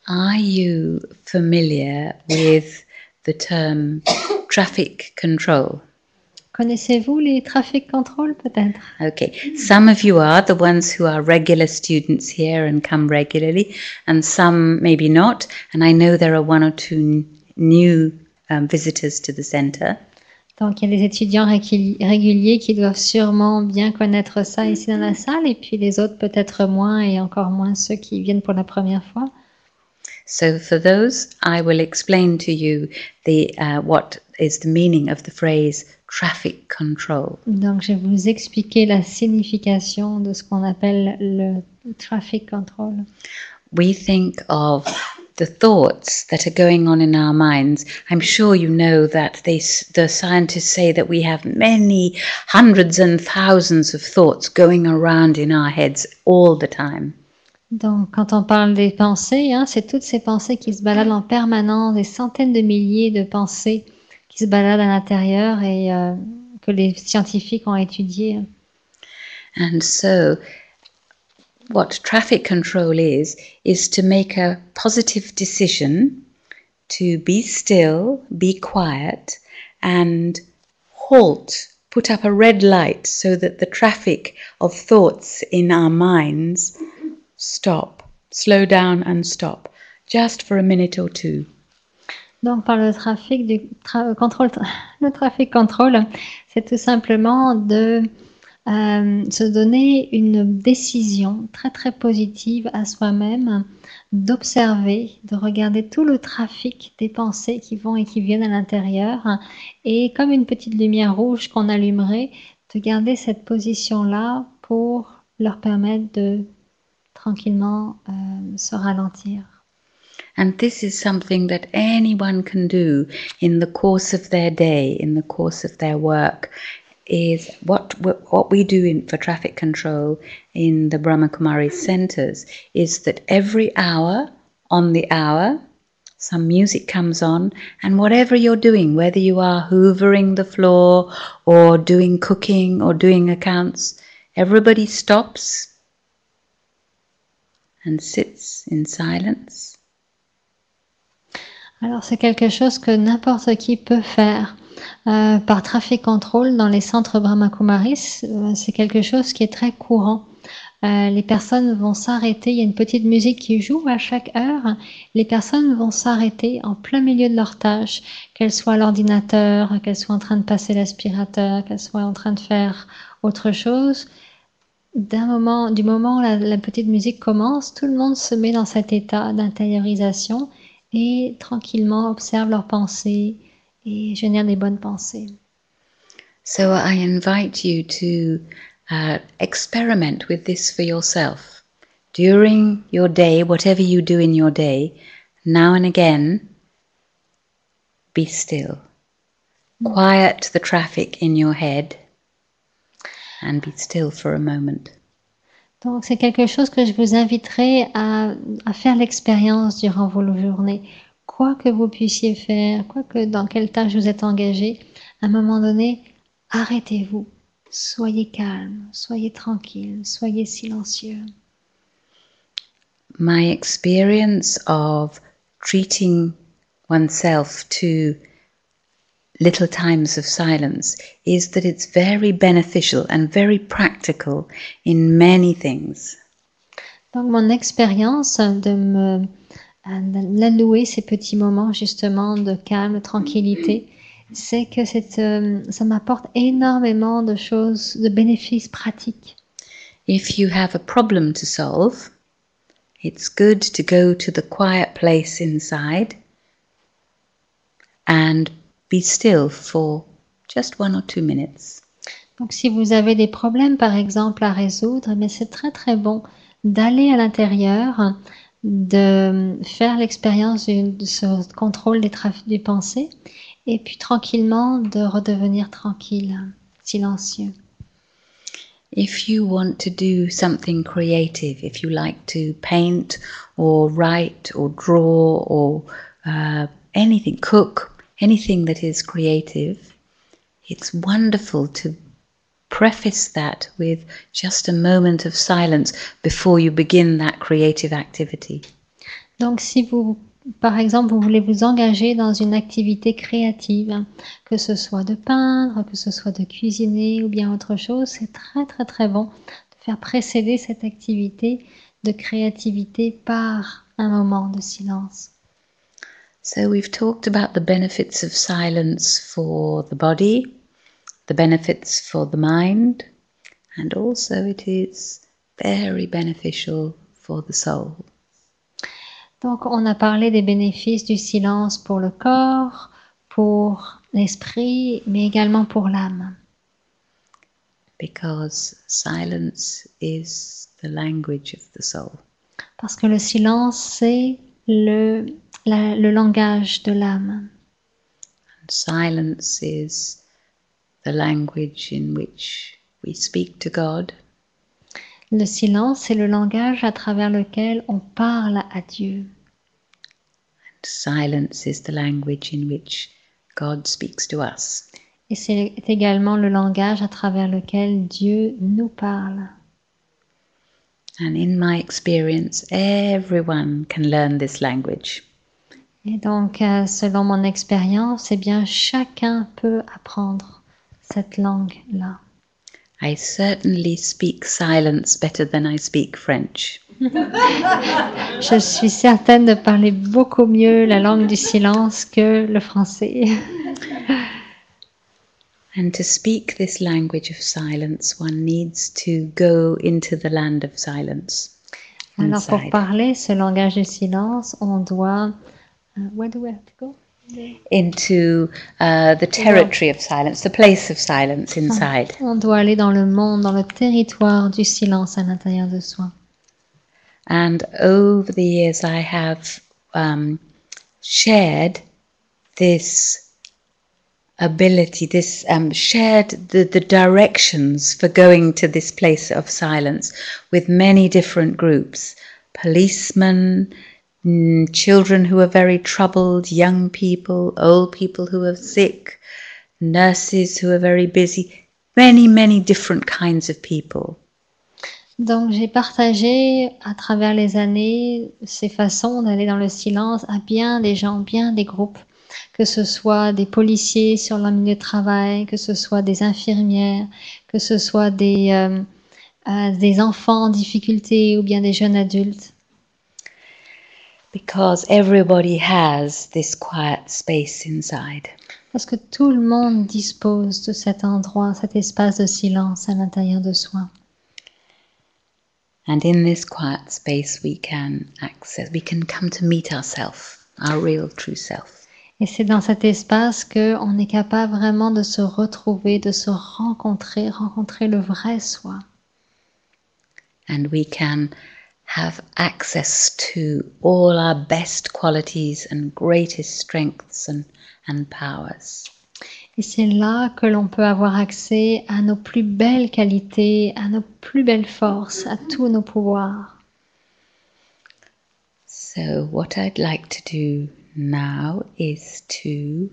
Are you familiar with the term traffic control? Connaissez-vous les traffic control peut-être? Okay, some of you are the ones who are regular students here and come regularly, and some maybe not, and I know there are one or two new um, visitors to the center. Donc il y a des étudiants régul- réguliers qui doivent sûrement bien connaître ça ici dans la salle, et puis les autres peut-être moins, et encore moins ceux qui viennent pour la première fois. So for those, I will explain to you the uh, what is the meaning of the phrase traffic control. Donc je vais vous expliquer la signification de ce qu'on appelle le traffic control. We think of the thoughts that are going on in our minds. I'm sure you know that they, the scientists say that we have many hundreds and thousands of thoughts going around in our heads all the time. Donc, quand on parle des pensées, hein, c'est toutes ces pensées qui se baladent en permanence, des centaines de milliers de pensées qui se baladent à l'intérieur et euh, que les scientifiques ont étudiées. And so, what traffic control is, is to make a positive decision to be still, be quiet, and halt, put up a red light so that the traffic of thoughts in our minds stop, slow down and stop, just for a minute or two. Donc par le trafic du tra- contrôle, le trafic contrôle, c'est tout simplement de euh, se donner une décision très très positive à soi-même, d'observer, de regarder tout le trafic des pensées qui vont et qui viennent à l'intérieur, et comme une petite lumière rouge qu'on allumerait, de garder cette position-là pour leur permettre de tranquillement euh, se ralentir. And this is something that anyone can do in the course of their day, in the course of their work, is what what we do in, for traffic control in the Brahma Kumaris centers is that every hour on the hour, some music comes on, and whatever you're doing, whether you are hoovering the floor or doing cooking or doing accounts, everybody stops and sits in silence. Alors c'est quelque chose que n'importe qui peut faire euh, par trafic contrôle dans les centres Brahma Kumaris. Euh, c'est quelque chose qui est très courant. Euh, les personnes vont s'arrêter, il y a une petite musique qui joue à chaque heure. Les personnes vont s'arrêter en plein milieu de leur tâche, qu'elles soient à l'ordinateur, qu'elles soient en train de passer l'aspirateur, qu'elles soient en train de faire autre chose. D'un moment, du moment où la, la petite musique commence, tout le monde se met dans cet état d'intériorisation et tranquillement observe leurs pensées et génère des bonnes pensées. So I invite you to uh, experiment with this for yourself. During your day, whatever you do in your day, now and again, be still. Quiet the traffic in your head and be still for a moment. Donc c'est quelque chose que je vous inviterai à, à faire l'expérience durant vos journées. Quoi que vous puissiez faire, quoi que dans quelle tâche vous êtes engagé, à un moment donné, arrêtez-vous, soyez calme, soyez tranquille, soyez silencieux. My experience of treating oneself to little times of silence is that it's very beneficial and very practical in many things. Donc mon expérience de me l'allouer ces petits moments justement de calme, tranquillité, c'est que c'est, euh, ça m'apporte énormément de choses, de bénéfices pratiques. If you have a problem to solve, it's good to go to the quiet place inside and be still for just one or two minutes. Donc si vous avez des problèmes par exemple à résoudre, mais c'est très très bon d'aller à l'intérieur, de faire l'expérience de ce contrôle des, traf- des pensées et puis tranquillement de redevenir tranquille, silencieux. If you want to do something creative, if you like to paint or write or draw or uh, anything, cook, anything that is creative, it's wonderful to preface that with just a moment of silence before you begin that creative activity. Donc si vous, par exemple, vous voulez vous engager dans une activité créative, que ce soit de peindre, que ce soit de cuisiner ou bien autre chose, c'est très très très bon de faire précéder cette activité de créativité par un moment de silence. So we've talked about the benefits of silence for the body, the benefits for the mind, and also it is very beneficial for the soul. Donc on a parlé des bénéfices du silence pour le corps, pour l'esprit, mais également pour l'âme. Because silence is the language of the soul. Parce que le silence c'est le La, le langage de l'âme. And silence is the language in which we speak to God. Le silence est le langage à travers lequel on parle à Dieu. And silence is the language in which God speaks to us. Et c'est également le langage à travers lequel Dieu nous parle. And in my experience, everyone can learn this language. Et donc, euh, selon mon expérience, eh bien, chacun peut apprendre cette langue-là. I certainly speak silence better than I speak French. Je suis certaine de parler beaucoup mieux la langue du silence que le français. And to speak this language of silence, one needs to go into the land of silence. Inside. Alors pour parler ce langage du silence, on doit uh, where do we have to go? Into uh, the territory of silence, the place of silence inside. On doit aller dans le monde, dans le territoire du silence à l'intérieur de soi. And over the years, I have um, shared this ability, this um, shared the, the directions for going to this place of silence with many different groups, policemen, mm, children who are very troubled, young people, old people who are sick, nurses who are very busy, many, many different kinds of people. Donc j'ai partagé à travers les années ces façons d'aller dans le silence à bien des gens, bien des groupes, que ce soit des policiers sur leur milieu de travail, que ce soit des infirmières, que ce soit des, euh, euh, des enfants en difficulté ou bien des jeunes adultes. Because everybody has this quiet space inside. Parce que tout le monde dispose de cet endroit, cet espace de silence à l'intérieur de soi. And in this quiet space we can access, we can come to meet ourselves, our real true self. Et c'est dans cet espace que on est capable vraiment de se retrouver, de se rencontrer, rencontrer le vrai soi. And we can have access to all our best qualities and greatest strengths and, and powers. Et c'est là que l'on peut avoir accès à nos plus belles qualités, à nos plus belles forces, à tous nos pouvoirs. So what I'd like to do now is to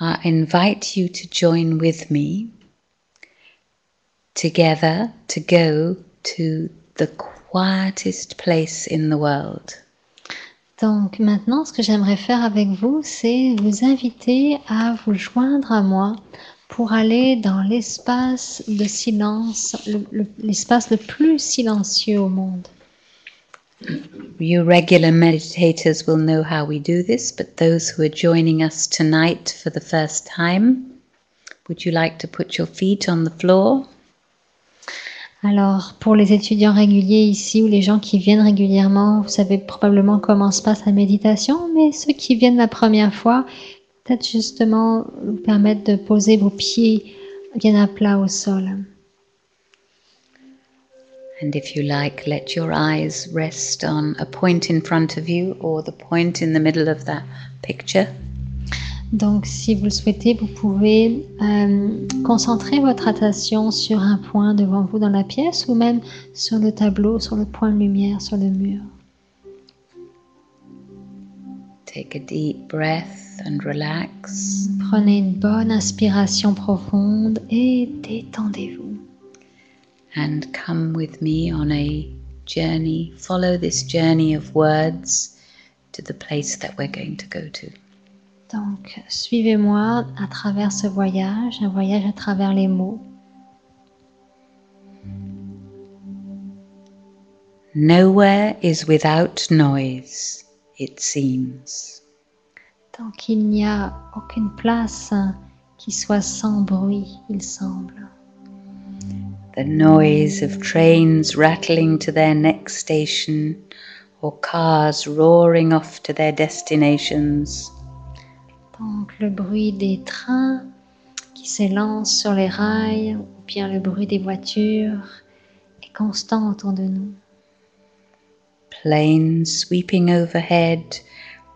uh, invite you to join with me together to go to the quietest place in the world. Donc maintenant, ce que j'aimerais faire avec vous, c'est vous inviter à vous joindre à moi pour aller dans l'espace de silence, le, le, l'espace le plus silencieux au monde. You regular meditators will know how we do this, but those who are joining us tonight for the first time, would you like to put your feet on the floor? Alors, pour les étudiants réguliers ici, ou les gens qui viennent régulièrement, vous savez probablement comment se passe la méditation, mais ceux qui viennent la première fois, peut-être justement vous permettre de poser vos pieds bien à plat au sol. And if you like, let your eyes rest on a point in front of you, or the point in the middle of that picture. Donc, si vous le souhaitez, vous pouvez euh, concentrer votre attention sur un point devant vous dans la pièce ou même sur le tableau, sur le point de lumière, sur le mur. Take a deep breath and relax. Prenez une bonne inspiration profonde et détendez-vous. And come with me on a journey. Follow this journey of words to the place that we're going to go to. Donc, suivez-moi à travers ce voyage, un voyage à travers les mots. Nowhere is without noise, it seems. Donc, il n'y a aucune place qui soit sans bruit, il semble. The noise of trains rattling to their next station, or cars roaring off to their destinations. Donc le bruit des trains qui s'élancent sur les rails, ou bien le bruit des voitures est constant autour de nous. Planes sweeping overhead,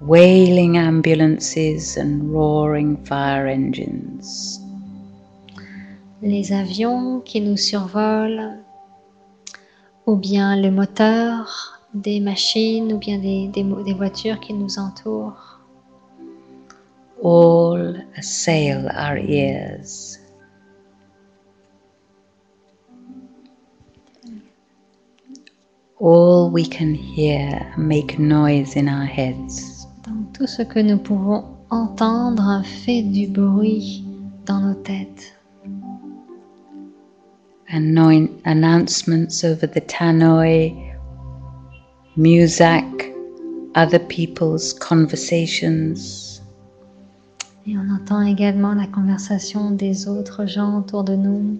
wailing ambulances and roaring fire engines. Les avions qui nous survolent, ou bien le moteur des machines, ou bien des, des, des voitures qui nous entourent. All assail our ears. All we can hear make noise in our heads. tout ce que nous pouvons entendre fait du bruit dans nos têtes. Annoying announcements over the tannoy, music, other people's conversations. Et on entend également la conversation des autres gens autour de nous.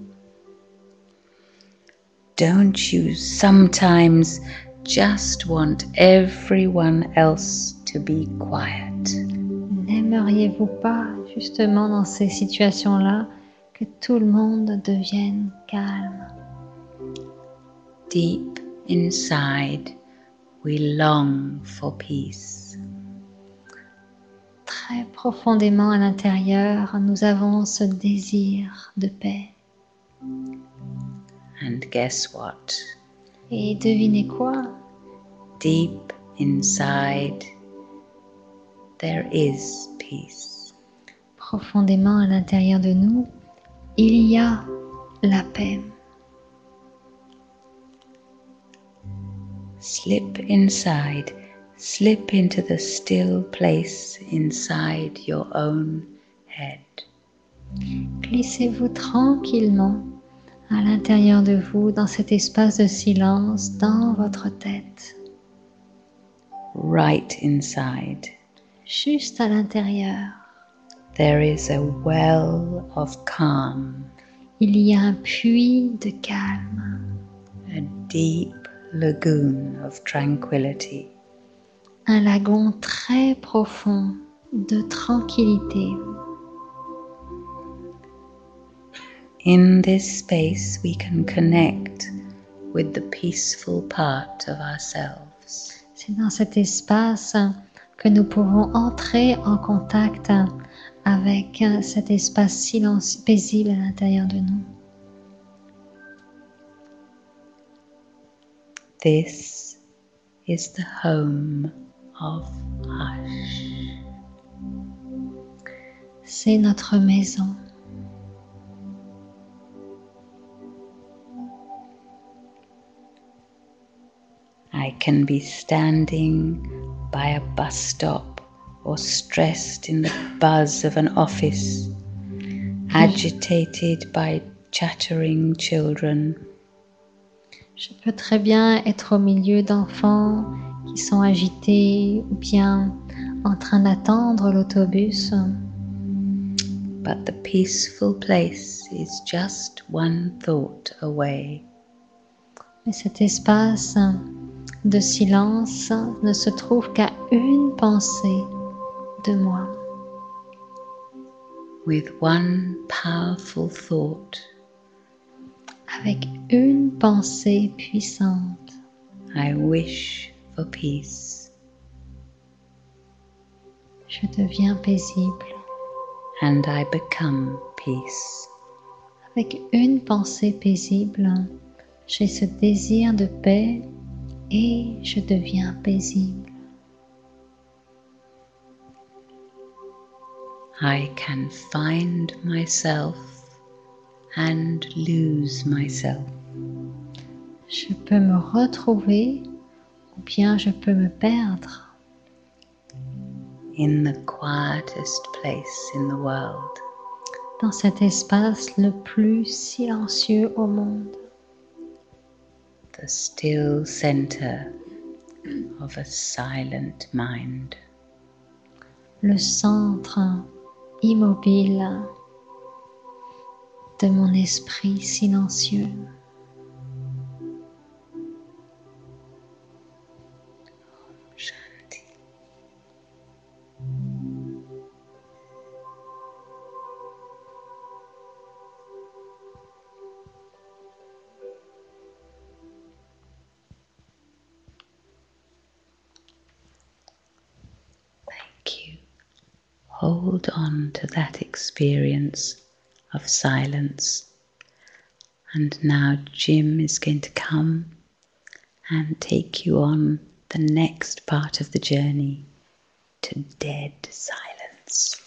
Don't you sometimes just want everyone else to be quiet? N'aimeriez-vous pas, justement, dans ces situations-là, que tout le monde devienne calme? Deep inside, we long for peace. Très profondément à l'intérieur, nous avons ce désir de paix. And guess what? Et devinez quoi? Deep inside, there is peace. Profondément à l'intérieur de nous, il y a la paix. Slip inside, slip into the still place inside your own head. Glissez-vous tranquillement à l'intérieur de vous, dans cet espace de silence, dans votre tête. Right inside. Juste à l'intérieur. There is a well of calm. Il y a un puits de calme. A deep lagoon of tranquility. Un lagon très profond de tranquillité. In this space, we can connect with the peaceful part of ourselves. C'est dans cet espace que nous pouvons entrer en contact avec cet espace silencieux, paisible à l'intérieur de nous. This is the home of Hush. C'est notre maison. I can be standing by a bus stop or stressed in the buzz of an office, agitated by chattering children. Je peux très bien être au milieu d'enfants qui sont agités ou bien en train d'attendre l'autobus. But the peaceful place is just one thought away. Mais cet espace de silence ne se trouve qu'à une pensée de moi. With one powerful thought, avec une pensée puissante, I wish for peace. Je deviens paisible. And I become peace. Avec une pensée paisible, j'ai ce désir de paix et je deviens paisible. I can find myself and lose myself. Je peux me retrouver ou bien je peux me perdre. In the quietest place in the world. Dans cet espace le plus silencieux au monde. The still center of a silent mind. Le centre immobile de mon esprit silencieux. Om Shanti. Thank you. Hold on to that experience of silence. And now Jim is going to come and take you on the next part of the journey to dead silence.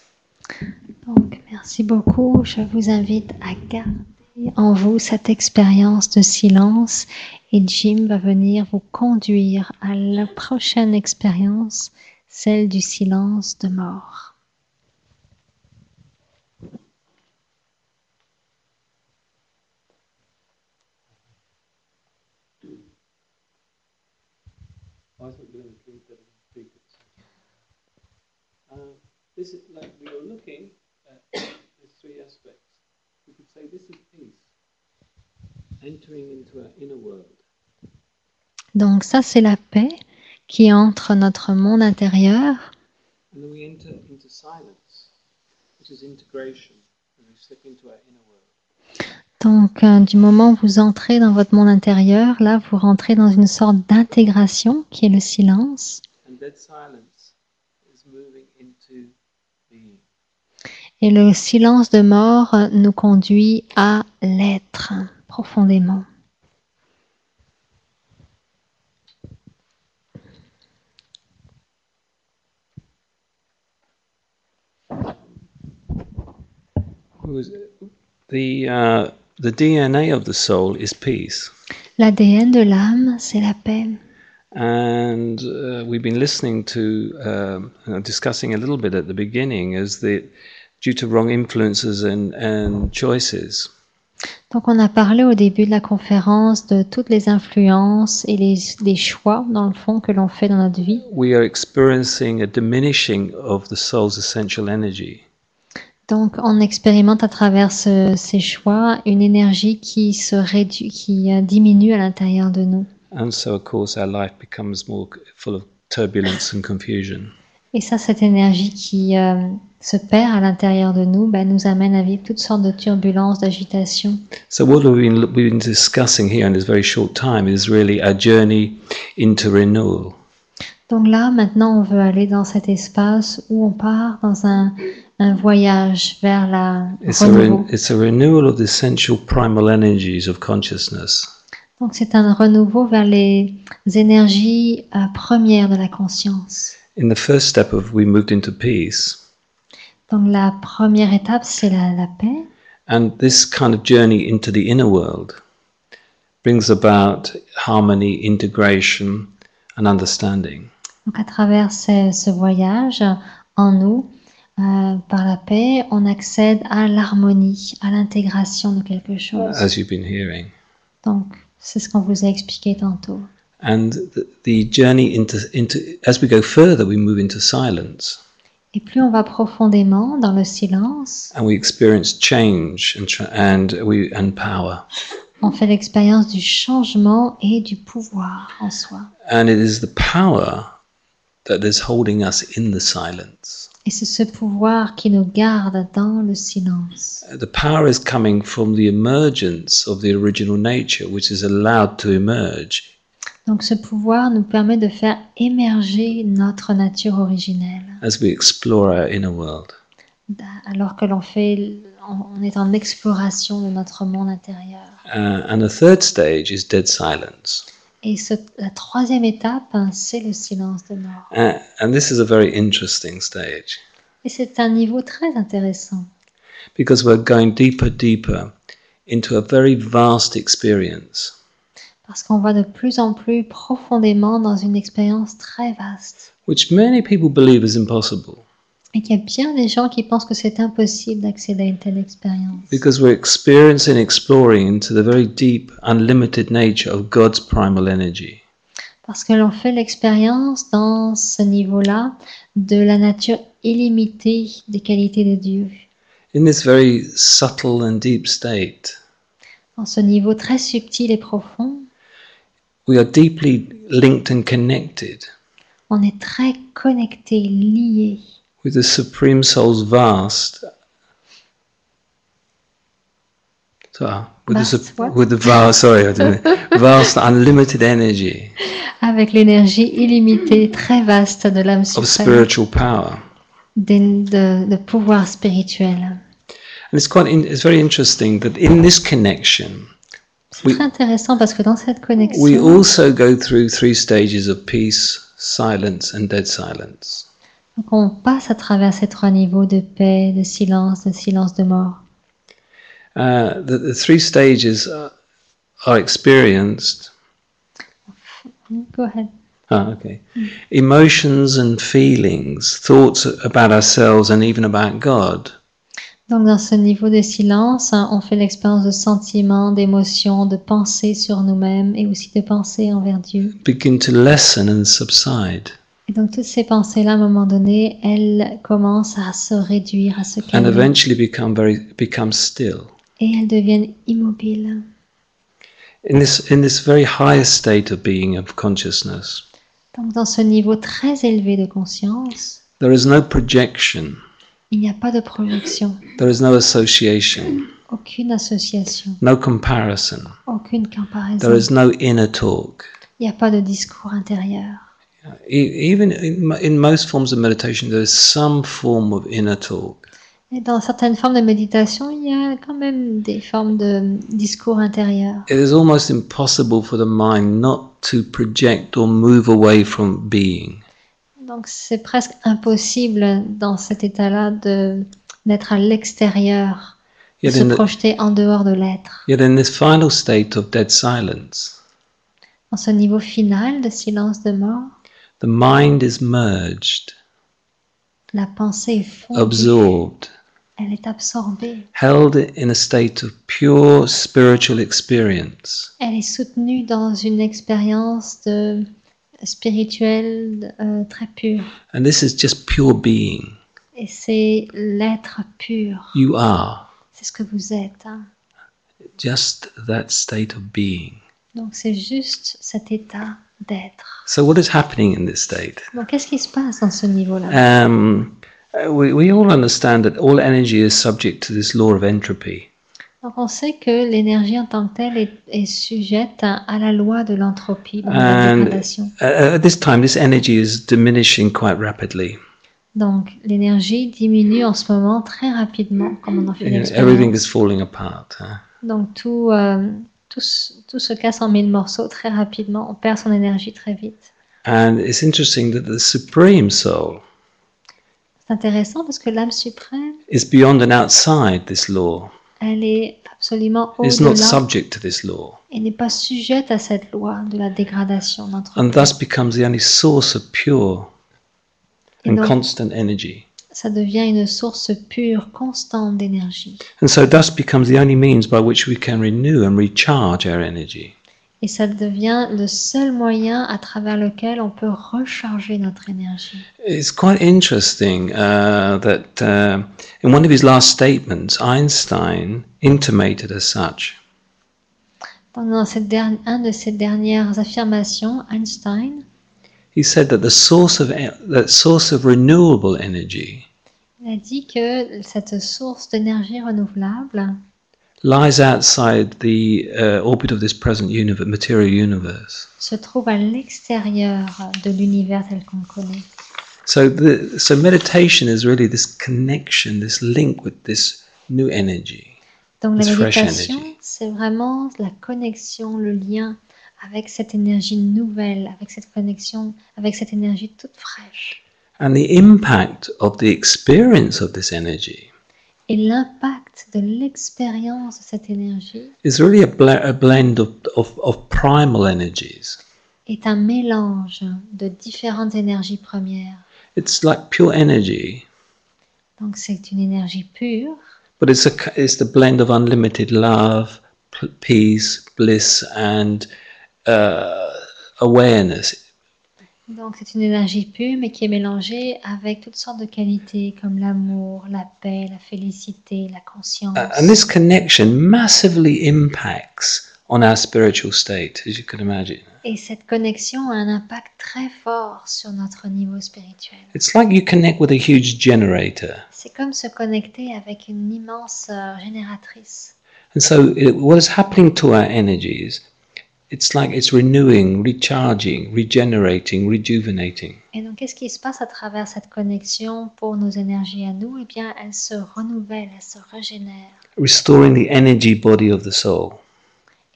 Donc, merci beaucoup. Je vous invite à garder en vous cette expérience de silence et Jim va venir vous conduire à la prochaine expérience, celle du silence de mort. This is like we were looking at the three aspects. We could say this is peace, entering into our inner world. Donc ça c'est la paix qui entre notre monde intérieur. And then we enter into silence, which is integration, and we slip into our inner world. Donc euh, du moment où vous entrez dans votre monde intérieur, là vous rentrez dans une sorte d'intégration qui est le silence. And that silence is moving into. Et le silence de mort nous conduit à l'être profondément. The, uh, the D N A of the soul is peace. L'A D N de l'âme, c'est la paix. And uh, we've been listening to, um, you know, discussing a little bit at the beginning, as the due to wrong influences and, and choices. Donc on a parlé au début de la conférence de toutes les influences et les, les choix dans le fond que l'on fait dans notre vie. We are experiencing a diminishing of the soul's essential energy. Donc on expérimente à travers ce, ces choix une énergie qui se réduit, qui diminue à l'intérieur de nous. And so of course our life becomes more full of turbulence and confusion. Et ça, cette énergie qui euh, se perd à l'intérieur de nous, ben, nous amène à vivre toutes sortes de turbulences, d'agitations. So what we've been, we've been discussing here in this very short time is really a journey into renewal. Donc là, maintenant, on veut aller dans cet espace où on part dans un, un voyage vers la renouveau. It's a renewal of the essential primal energies of consciousness. Donc c'est un renouveau vers les énergies euh, premières de la conscience. In the first step of we moved into peace. Donc la première étape c'est la, la paix. And this kind of journey into the inner world brings about harmony, integration and understanding. Donc à travers ce, ce voyage en nous euh, par la paix, on accède à l'harmonie, à l'intégration de quelque chose. As you've been hearing. Donc c'est ce qu'on vous a expliqué tantôt. And the, the journey into, into, as we go further, we move into silence. Et plus on va profondément dans le silence. And we experience change and, tra- and, we, and power. On fait l'expérience du changement et du pouvoir en soi. And it is the power that is holding us in the silence. Et c'est ce pouvoir qui nous garde dans le silence. The power is coming from the emergence of the original nature, which is allowed to emerge. Donc ce pouvoir nous permet de faire émerger notre nature originelle. As we explore our inner world. Alors que l'on fait, on est en exploration de notre monde intérieur. Uh, and the third stage is dead silence. Et ce, la troisième étape, c'est le silence de mort. Uh, and this is a very interesting stage. Et c'est un niveau très intéressant. Because we're going deeper, deeper into a very vast experience. Parce qu'on va de plus en plus profondément dans une expérience très vaste. Which many people believe is impossible. Et qu'il y a bien des gens qui pensent que c'est impossible d'accéder à une telle expérience. Because we're experiencing and exploring into the very deep, unlimited nature of God's primal energy. Parce que l'on fait l'expérience dans ce niveau-là de la nature illimitée des qualités de Dieu. In this very subtle and deep state. Dans ce niveau très subtil et profond. We are deeply linked and connected. On est très connectés, liés. With the Supreme Soul's vast, so, with, vast the, with the vast, sorry, vast unlimited energy. Avec l'énergie illimitée, très vaste de l'âme suprême. Of spiritual power. De, de, de pouvoir spirituel. And it's quite, in, it's very interesting that in this connection. C'est très intéressant parce que dans cette connexion, we also go through three stages of peace, silence and dead silence. Donc on passe à travers ces trois niveaux de paix, de silence, de silence de mort. Uh, the, the three stages are, are experienced. Go ahead. Ah, okay. Mm. Emotions and feelings, thoughts about ourselves and even about God. Donc dans ce niveau de silence, on fait l'expérience de sentiments, d'émotions, de pensées sur nous-mêmes et aussi de pensées envers Dieu. Begin to lessen and subside. Et donc toutes ces pensées-là, à un moment donné, elles commencent à se réduire, à se calmer. And eventually become very become still. Et elles deviennent immobiles. In this in this very high state of being of consciousness. Donc dans ce niveau très élevé de conscience. There is no projection. Il n'y a pas de projection. There is no association. Aucune association. No comparison. Aucune comparaison. There is no inner talk. Il n'y a pas de discours intérieur. Even in, in most forms of meditation, there is some form of inner talk. Et dans certaines formes de méditation, il y a quand même des formes de discours intérieur. It is almost impossible for the mind not to project or move away from being. Donc c'est presque impossible dans cet état-là de, d'être à l'extérieur, de se projeter en dehors de l'être. Yet in this final state of dead silence, dans ce niveau final de silence de mort, the mind is merged, la pensée est fondue, absorbed, elle est absorbée, held in a state of pure spiritual experience. Elle est soutenue dans une expérience de spirituel euh, très pur. And this is just pure being. Et c'est l'être pur. You are. C'est ce que vous êtes. Hein. Just that state of being. Donc c'est juste cet état d'être. So what is happening in this state? Donc qu'est-ce qui se passe dans ce niveau-là? Um, we, we all understand that all energy is subject to this law of entropy. Donc on sait que l'énergie en tant que telle est, est sujette à, à la loi de l'entropie, de la dégradation. At this time, this energy is diminishing quite rapidly. Donc l'énergie diminue en ce moment très rapidement, comme on en fait l'expérience. Everything is falling apart. Hein? Donc tout, euh, tout, tout se casse en mille morceaux très rapidement. On perd son énergie très vite. And it's interesting that the supreme soul. C'est intéressant parce que l'âme suprême. Is beyond and outside this law. Elle est absolument au-delà et n'est pas sujette à cette loi de la dégradation d'entropie. And thus becomes the only source of pure and constant energy. Ça devient une source pure, constante d'énergie. And so thus becomes the only means by which we can renew and recharge our energy. Et ça devient le seul moyen à travers lequel on peut recharger notre énergie. It's quite interesting uh, that uh, in one of his last statements, Einstein intimated as such. Dans cette dernière, un de ses dernières affirmations, Einstein. He said that the source of that source of renewable energy. Il a dit que cette source d'énergie renouvelable. Lies outside the uh, orbit of this present universe, material universe. Se trouve à l'extérieur de l'univers tel qu'on connaît. So, the, so meditation is really this connection, this link with this new energy. Donc la méditation, c'est vraiment la connexion, le lien avec cette énergie nouvelle, avec cette connexion, avec cette énergie toute fraîche. And the impact of the experience of this energy. Et l'impact de l'expérience de cette énergie is really a, bl- a blend of, of, of primal energies. Est un mélange de différentes énergies premières. It's like pure energy. Donc c'est une énergie pure. But it's a it's the blend of unlimited love, peace, bliss, and uh, awareness. Donc c'est une énergie pure mais qui est mélangée avec toutes sortes de qualités comme l'amour, la paix, la félicité, la conscience. Uh, and this connection massively impacts on our spiritual state, as you can imagine. Et cette connexion a un impact très fort sur notre niveau spirituel. It's like you connect with a huge generator. C'est comme se connecter avec une immense euh, génératrice. And so it, what is happening to our energies? It's like it's renewing, recharging, regenerating, rejuvenating. Et donc, qu'est-ce qui se passe à travers cette connexion pour nos énergies à nous? Eh bien, elles se renouvellent, elles se régénèrent. Restoring the energy body of the soul.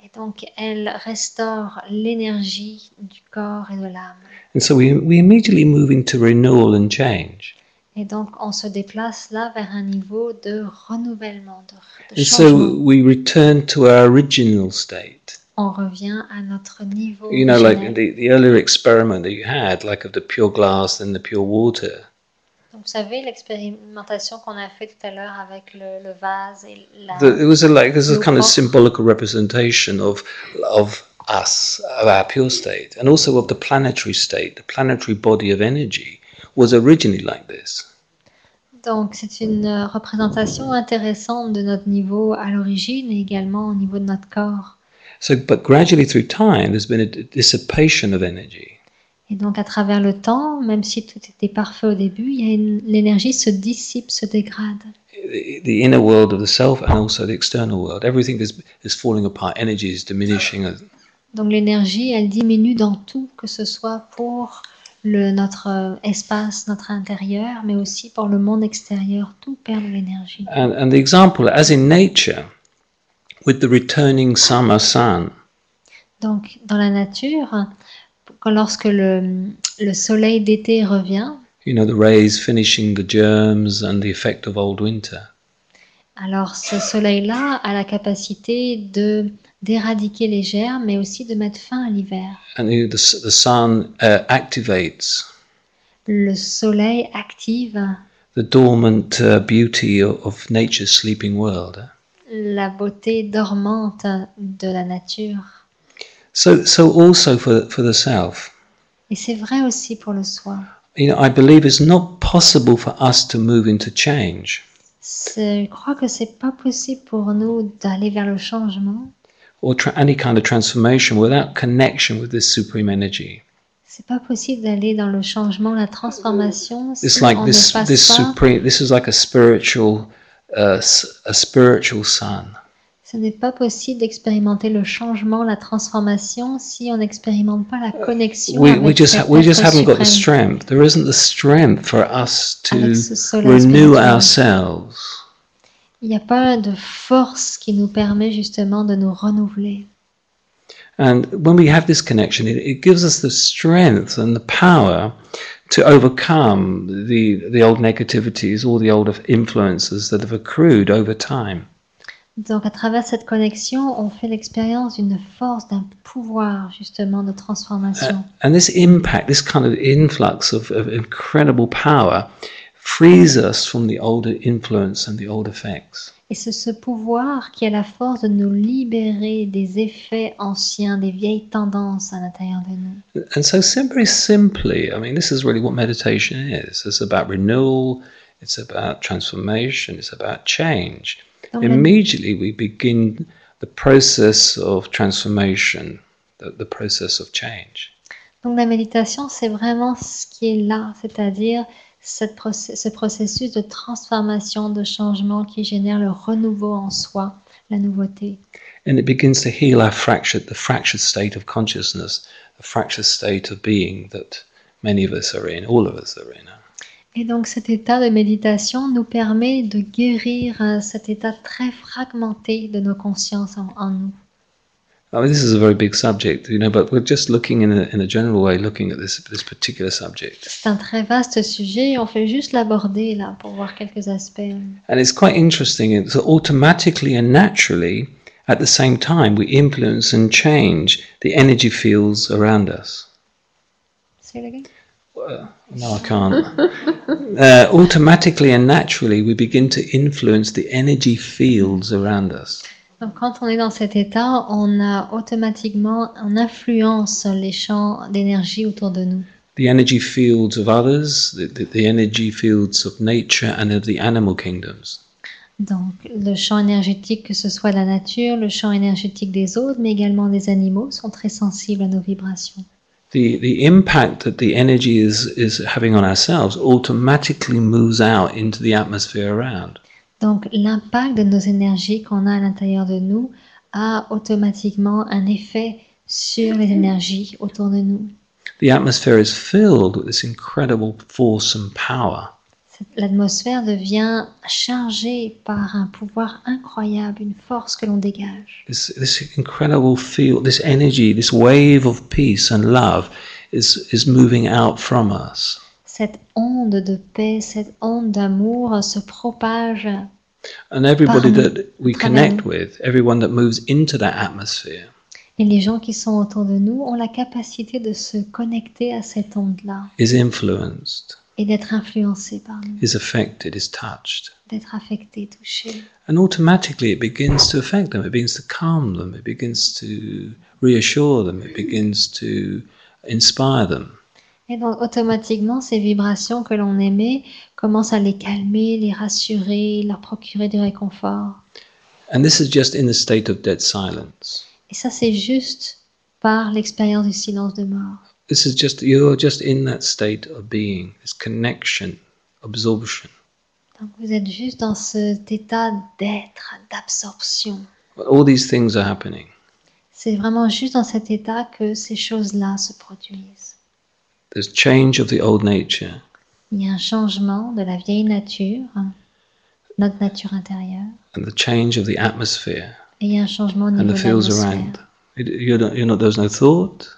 Et donc, elles restaurent l'énergie du corps et de l'âme. And so we we immediately move into renewal and change. Et donc, on se déplace là vers un niveau de renouvellement, de, de changement. And so we return to our original state. on revient à notre niveau. You know, like the, the earlier experiment that you had, like of the pure glass and the pure water. Donc, vous savez, l'expérimentation qu'on a fait tout à l'heure avec le, le vase et la... The, it was a, like this is kind of symbolical representation of of us, of our pure state, and also of the planetary state, the planetary body of energy was originally like this. Donc, c'est une représentation intéressante de notre niveau à l'origine et également au niveau de notre corps. So, but gradually through time, there's been a dissipation of energy. Et donc, à travers le temps, même si tout était parfait au début, il y a une, l'énergie se dissipe, se dégrade. The inner world of the self and also the external world, everything is is falling apart. Energy is diminishing. Donc, l'énergie, elle diminue dans tout, que ce soit pour le, notre espace, notre intérieur, mais aussi pour le monde extérieur. Tout perd de l'énergie. And, and the example, as in nature, with the returning summer sun. Donc, dans la nature, lorsque le, le soleil d'été revient, you know, the rays finishing the germs and the effect of old winter. Alors, ce soleil-là a la capacité de d'éradiquer les germes, mais aussi de mettre fin à l'hiver. And the, the sun uh, activates. Le soleil active. The dormant uh, beauty of nature's sleeping world. La beauté dormante de la nature. So, so also for for the self. Et c'est vrai aussi pour le soi. You know, I believe it's not possible for us to move into change. C'est, je crois que c'est pas possible pour nous d'aller vers le changement. Or tra- any kind of transformation without connection with this supreme energy. C'est pas possible d'aller dans le changement, la transformation. Si it's like on this ne passe this pas. Supreme. This is like a spiritual, uh, a spiritual sun. Ce n'est pas possible d'expérimenter le changement, la transformation, si on n'expérimente pas la connexion we, avec we just, cette we just haven't got the strength. There isn't the strength for us to renew ourselves. Il n'y a pas de force qui nous permet justement de nous renouveler. And when we have this connection, it, it gives us the strength and the power to overcome the the old negativities, all the old influences that have accrued over time. Donc, à travers cette connexion, on fait l'expérience d'une force, d'un pouvoir, justement, de transformation. Uh, and this impact, this kind of influx of, of incredible power, frees us from the old influence and the old effects. Et c'est ce pouvoir qui a la force de nous libérer des effets anciens, des vieilles tendances à l'intérieur de nous. And so, very simply, I mean, this is really what meditation is. It's about renewal, it's about transformation, it's about change. Donc, immediately we begin the process of transformation, the, the process of change. Donc la méditation, c'est vraiment ce qui est là, c'est-à-dire cette proce- ce processus de transformation, de changement qui génère le renouveau en soi, la nouveauté. And it begins to heal our fractured, the fractured state of consciousness, the fractured state of being that many of us are in, all of us are in. Et donc cet état de méditation nous permet de guérir uh, cet état très fragmenté de nos consciences en, en nous. I mean, this is a very big subject, you know, but we're just looking in a, in a general way, looking at this, this particular subject. C'est un très vaste sujet, on fait juste l'aborder là pour voir quelques aspects. And it's quite interesting, so automatically and naturally, at the same time, we influence and change the energy fields around us. Say it again. Uh, no, I can't. Uh, automatically and naturally, we begin to influence the energy fields around us. Donc, quand on est dans cet état, on a automatiquement, on influence les champs d'énergie autour de nous. The energy fields of others, the, the, the energy fields of nature and of the animal kingdoms. Donc, le champ énergétique, que ce soit la nature, le champ énergétique des autres, mais également des animaux, sont très sensibles à nos vibrations. The, the impact that the energy is, is having on ourselves automatically moves out into the atmosphere around. Donc l'impact de nos énergies qu'on a à l'intérieur de nous a automatiquement un effet sur les énergies autour de nous. The atmosphere is filled with this incredible force and power. L'atmosphère devient chargée par un pouvoir incroyable, une force que l'on dégage. This, this incredible field, this energy, this wave of peace and love is, is moving out from us. Cette onde de paix, cette onde d'amour se propage. And everybody par that we connect with, everyone that moves into that atmosphere. Et les gens qui sont autour de nous ont la capacité de se connecter à cette onde-là. Is influenced. Et d'être influencé par nous. Is affected, is touched. D'être affecté, touché. And automatically it begins to affect them, it begins to calm them, it begins to reassure them, it begins to inspire them. Et donc automatiquement, ces vibrations que l'on émet commencent à les calmer, les rassurer, leur procurer du réconfort. And this is just in the state of dead silence. Et ça, c'est juste par l'expérience du silence de mort. This is just, you're just in that state of being, this connection, absorption. Donc vous êtes juste dans cet état d'être, d'absorption. All these things are happening. C'est vraiment juste dans cet état que ces choses-là se produisent. There's change of the old nature. Il y a un changement de la vieille nature, notre nature intérieure. And the change of the atmosphere. Et il y a un changement au niveau de l'atmosphère. And the fields around. You're not, there's no thought.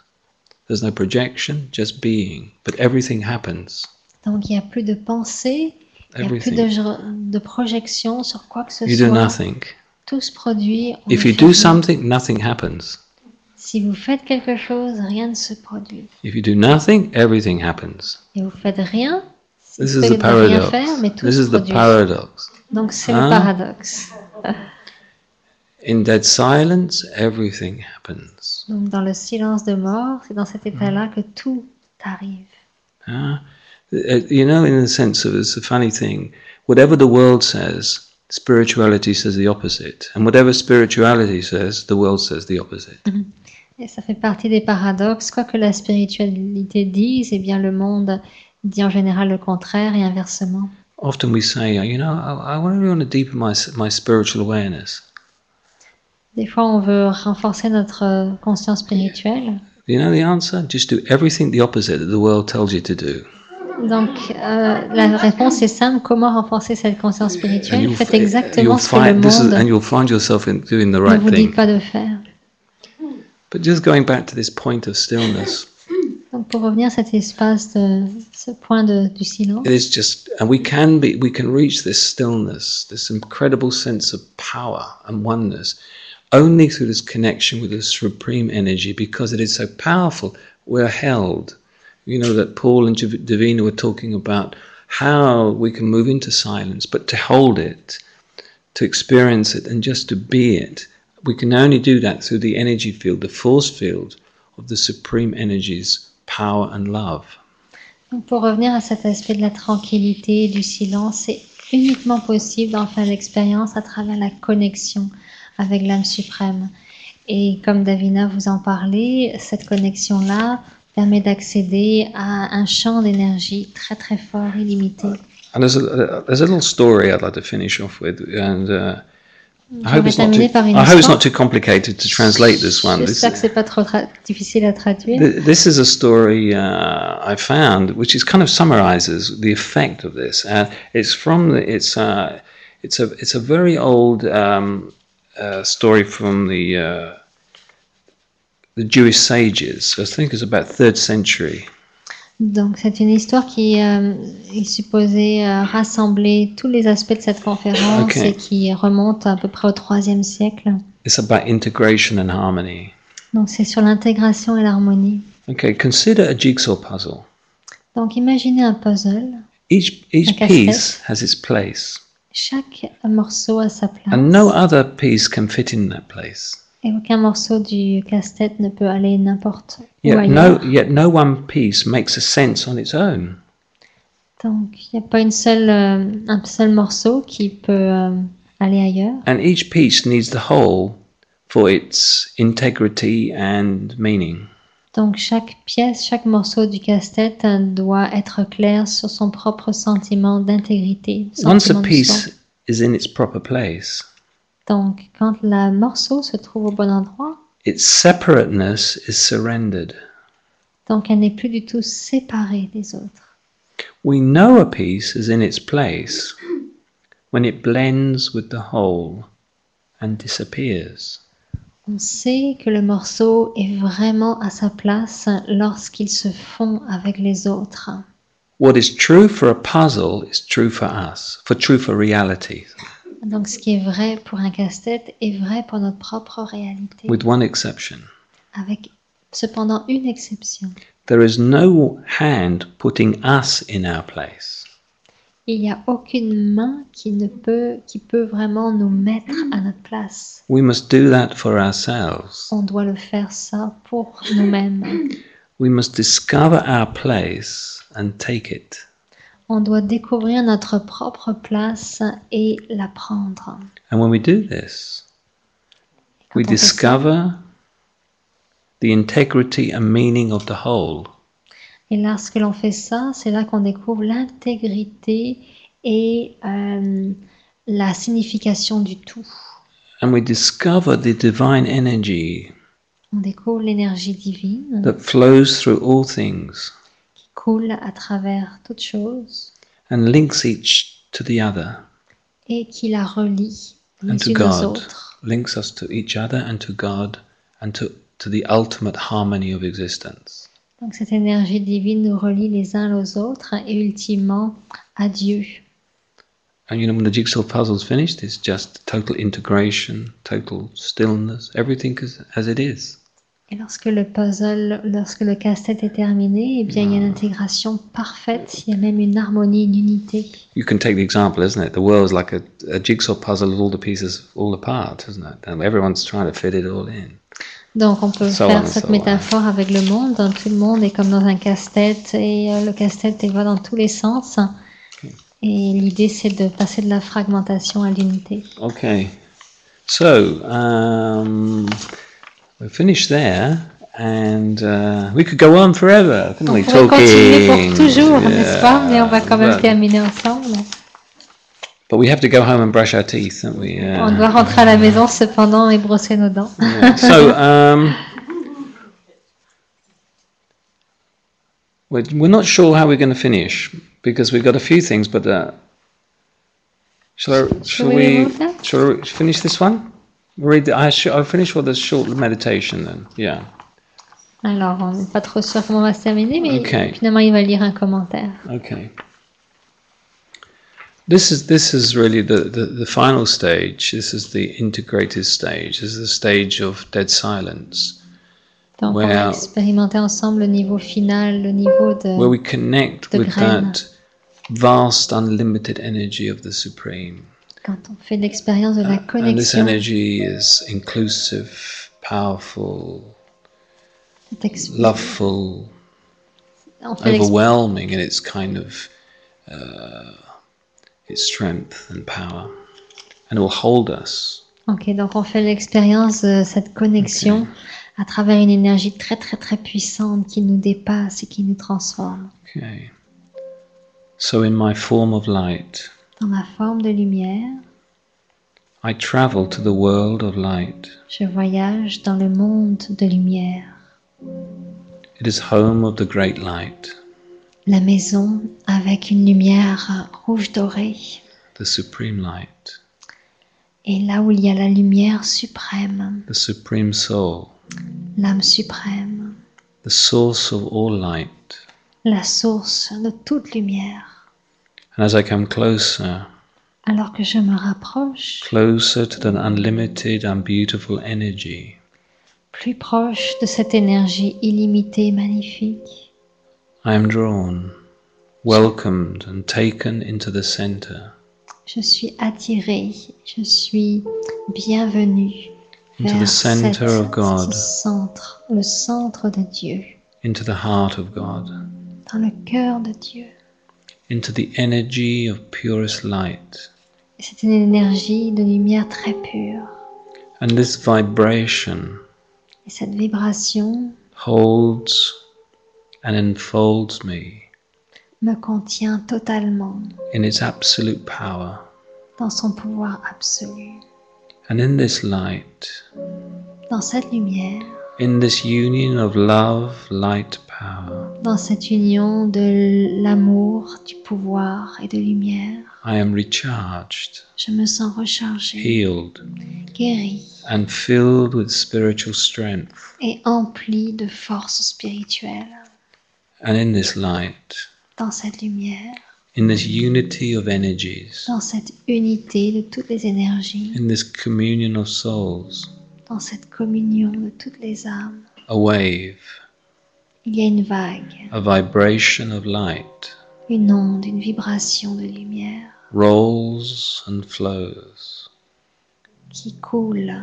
There's no projection, just being. But everything happens. Donc il n'y a plus de pensée, il n'y a plus de, de projection sur quoi que ce you soit. You do nothing. Tout se produit. If you do something, nothing happens. Si vous faites quelque chose, rien ne se produit. If you do nothing, everything happens. Et vous faites rien, si This vous ne pouvez rien faire, mais tout This se is produit. The paradox. Donc c'est ah. le paradoxe. In dead silence, everything happens. Donc dans le silence de mort, c'est dans cet état-là que tout arrive. Ah, you know, in the sense of, it's a funny thing. Whatever the world says, spirituality says the opposite, and whatever spirituality says, the world says the opposite. Et ça fait partie des paradoxes. Quoi que la spiritualité dise, eh bien le monde dit en général le contraire et inversement. Often we say, you know, I, I really want to deepen my my spiritual awareness. Des fois, on veut renforcer notre conscience spirituelle. You know the answer? Just do everything the opposite that the world tells you to do. Donc, euh, la réponse est simple. Comment renforcer cette conscience spirituelle? Faites exactement ce que le monde is, and you'll find yourself in doing the right ne vous dit thing. Pas de faire. But just going back to this point of stillness. Donc, pour revenir à cet espace, de, ce point de, du silence. It is just, and we can be, we can reach this stillness, this incredible sense of power and oneness. Only through this connection with the supreme energy, because it is so powerful, we're held. You know that Paul and Davina were talking about how we can move into silence, but to hold it, to experience it, and just to be it, we can only do that through the energy field, the force field of the supreme energy's power and love. Donc pour revenir à cet aspect de la tranquillité, du silence, c'est uniquement possible d'en faire l'expérience à travers la connexion avec l'âme suprême. Et comme Davina vous en parlait, cette connexion-là permet d'accéder à un champ d'énergie très très fort, illimité. And there's a, there's a little story I'd like to finish off with, and uh, I hope it's not too, I hope it's not too complicated to translate this one. J'espère que c'est pas trop tra- difficile à traduire. This is a story uh, I found, which is kind of summarizes the effect of this. Uh, it's from the, it's uh, it's a it's a very old. Um, Uh, story from the uh, the Jewish sages. I think it's about third century. Donc c'est une histoire qui euh, est supposée euh, rassembler tous les aspects de cette conférence okay. et qui remonte à peu près au troisième siècle. It's about integration and harmony. Donc c'est sur l'intégration et l'harmonie. Okay, consider a jigsaw puzzle. Donc imaginez un puzzle. Each each piece has its place. Chaque morceau a sa place. And no other piece can fit in that place. Et aucun morceau du casse-tête ne peut aller n'importe yet où ailleurs. No, yet no one piece makes a sense on its own. Donc, il n'y a pas une seule, euh, un seul morceau qui peut euh, aller ailleurs. And each piece needs the whole for its integrity and meaning. Donc, chaque pièce, chaque morceau du casse-tête doit être clair sur son propre sentiment d'intégrité. Sentiment Once a piece is in its proper place. Donc, quand le morceau se trouve au bon endroit, its separateness is surrendered. Donc, elle n'est plus du tout séparée des autres. We know a piece is in its place when it blends with the whole and disappears. On sait que le morceau est vraiment à sa place lorsqu'il se fond avec les autres. What is true for a puzzle is true for us, for true for reality. Donc ce qui est vrai pour un casse-tête est vrai pour notre propre réalité. With one exception. avec cependant une exception. There is no hand putting us in our place. Il n'y a aucune main qui ne peut, qui peut vraiment nous mettre à notre place. We must do that for ourselves. On doit le faire ça pour nous-mêmes. We must discover our place and take it. On doit découvrir notre propre place et la prendre. And when we do this, we discover the integrity and meaning of the whole. Et lorsque l'on fait ça, c'est là qu'on découvre l'intégrité et euh, la signification du tout. And we discover the divine energy. On découvre l'énergie divine. That flows through all things. Qui coule à travers toute chose. And links each to the other. Et qui la relie les unes aux autres. Links us to each other and to God and to to the ultimate harmony of existence. Donc cette énergie divine nous relie les uns aux autres et ultimement à Dieu. And you know, when the jigsaw puzzle is finished, it's just total integration, total stillness, everything is as it is. Et lorsque le puzzle, lorsque le casse-tête est terminé, eh bien no. il y a une intégration parfaite, il y a même une harmonie, une unité. You can take the example, isn't it? The world is like a, a jigsaw puzzle with all the pieces all apart, isn't it? And everyone's trying to fit it all in. Donc on peut so faire on, cette so métaphore on. avec le monde. Tout le monde est comme dans un casse-tête et le casse-tête va dans tous les sens. Okay. Et l'idée c'est de passer de la fragmentation à l'unité. Okay. So um, we finish there, and uh, we could go on forever, couldn't we? Talking. On pourrait continuer pour toujours, yeah. n'est-ce pas? Mais on va quand même But... terminer ensemble. But we have to go home and brush our teeth, don't we? Uh, On doit rentrer à la maison cependant et brosser nos dents. yeah. So um, we're, we're not sure how we're going to finish because we've got a few things. But uh, shall, I, shall we, we shall we finish this one? Read. The, I shall, I'll finish with a short meditation then. Yeah. Alors, on n'est pas trop sûr comment on va se terminer, mais okay. finalement, il va lire un commentaire. Okay. This is this is really the, the, the final stage. This is the integrated stage. This is the stage of dead silence. Donc where, on va expérimenter ensemble le niveau final, le niveau de where we connect with graine. That vast, unlimited energy of the Supreme. Quand on fait l'expérience de la uh, connexion. And this energy is inclusive, powerful, loveful, overwhelming in its kind of. Uh, its strength and power, and it will hold us. Ok, donc on fait l'expérience de cette connexion okay. à travers une énergie très très très puissante qui nous dépasse et qui nous transforme. Ok. So in my form of light, dans ma forme de lumière, I travel to the world of light. Je voyage dans le monde de lumière. It is home of the great light. La maison avec une lumière rouge dorée. The supreme light. Et là où il y a la lumière suprême. The supreme soul. L'âme suprême. The source of all light. La source de toute lumière. And as I come closer. Alors que je me rapproche. Closer to that unlimited and beautiful energy. Plus proche de cette énergie illimitée et magnifique. I am drawn, welcomed and taken into the center. Je suis attiré, je suis bienvenu into vers the center cette, of God. Ce centre, le centre de Dieu. Into the heart of God. Dans le cœur de Dieu. Into the energy of purest light. C'est une énergie de lumière très pure. And this vibration. Et cette vibration. Holds. And enfolds me. Me contient totalement. In its absolute power. Dans son pouvoir absolu. And in this light. Dans cette lumière. In this union of love, light, power. Dans cette union de l'amour, du pouvoir et de lumière. I am recharged. Je me sens rechargé. Healed. Guéri. And filled with spiritual strength. Et empli de force spirituelle. And in this light, dans cette lumière, in this unity of energies, dans cette unité de toutes les énergies, in this communion of souls, dans cette communion de toutes les âmes, a wave. Il y a une vague. A vibration of light. Une onde, une vibration de lumière. Rolls and flows. Qui coule.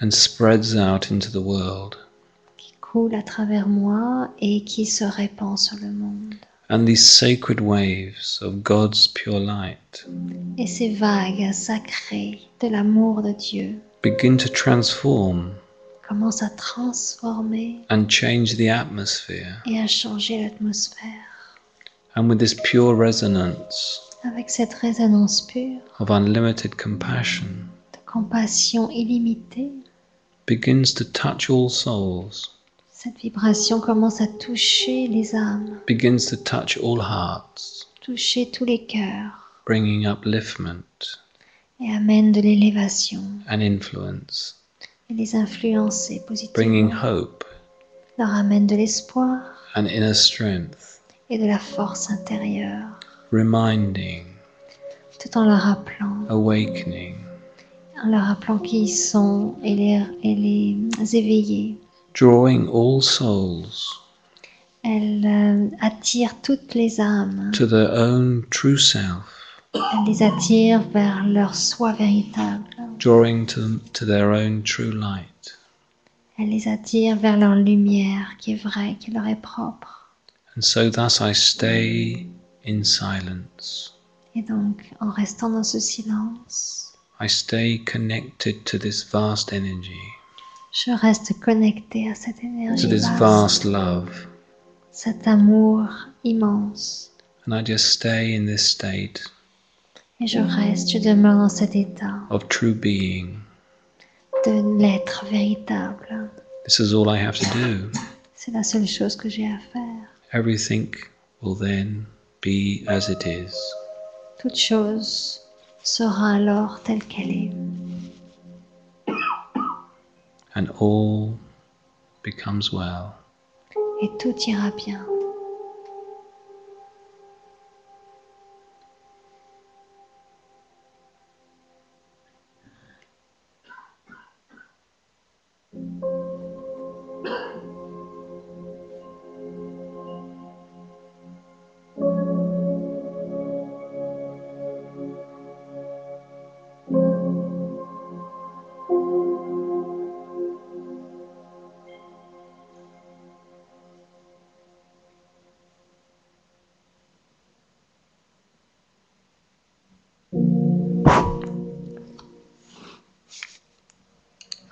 And spreads out into the world. Qui coule à travers moi et qui se répand sur le monde. And these sacred waves of God's pure light. Et ces vagues sacrées de l'amour de Dieu. Begin to transform. Commence à transformer. And change the atmosphere. Et à changer l'atmosphère. And with this pure resonance. Avec cette résonance pure. Of unlimited compassion. De compassion illimitée. Begins to touch all souls. Cette vibration commence à toucher les âmes. Begins to touch all hearts. Toucher tous les cœurs. Bringing upliftment. Et amène de l'élévation. And influence. Et les influencer positivement. Bringing hope. Leur amène de l'espoir. And inner strength. Et de la force intérieure. Reminding. Tout en leur rappelant. Awakening. En leur rappelant qui ils sont et les, et les éveiller. Drawing all souls. Elle euh, attire toutes les âmes. To their own true self. Elle les attire vers leur soi véritable. Drawing to, to their own true light. Elle les attire vers leur lumière qui est vraie, qui leur est propre. And so thus I stay in silence. Et donc, en restant dans ce silence, I stay connected to this vast energy. Je reste connecté à cette énergie vaste, to this vast love. Cet amour immense. And I just stay in this state. Et je reste, je demeure dans cet état. Of true being. De l'être véritable. This is all I have to do. C'est la seule chose que j'ai à faire. Everything will then be as it is. Toute chose sera alors telle qu'elle est. And all becomes well. Et tout ira bien.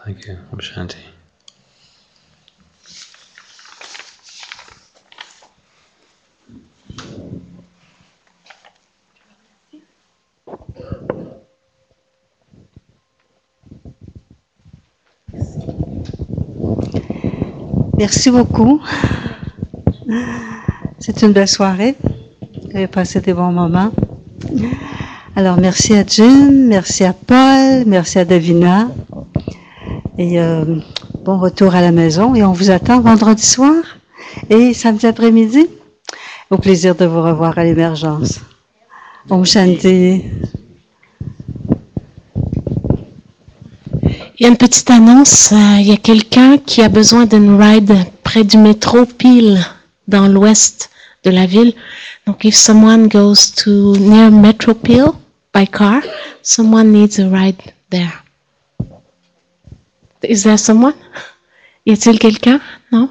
Thank you, Om Shanti. Merci beaucoup. C'est une belle soirée. Vous avez passé des bons moments. Alors, merci à Jim, merci à Paul, merci à Davina. Et euh, bon retour à la maison. Et on vous attend vendredi soir et samedi après-midi. Au plaisir de vous revoir à l'Émergence. Om Shanti. Il y a une petite annonce. Il y a quelqu'un qui a besoin d'une ride près du métro pile dans l'ouest de la ville. Donc, if someone goes to near Metro Peel by car, someone needs a ride there. Is there someone? Y a-t-il quelqu'un? Non?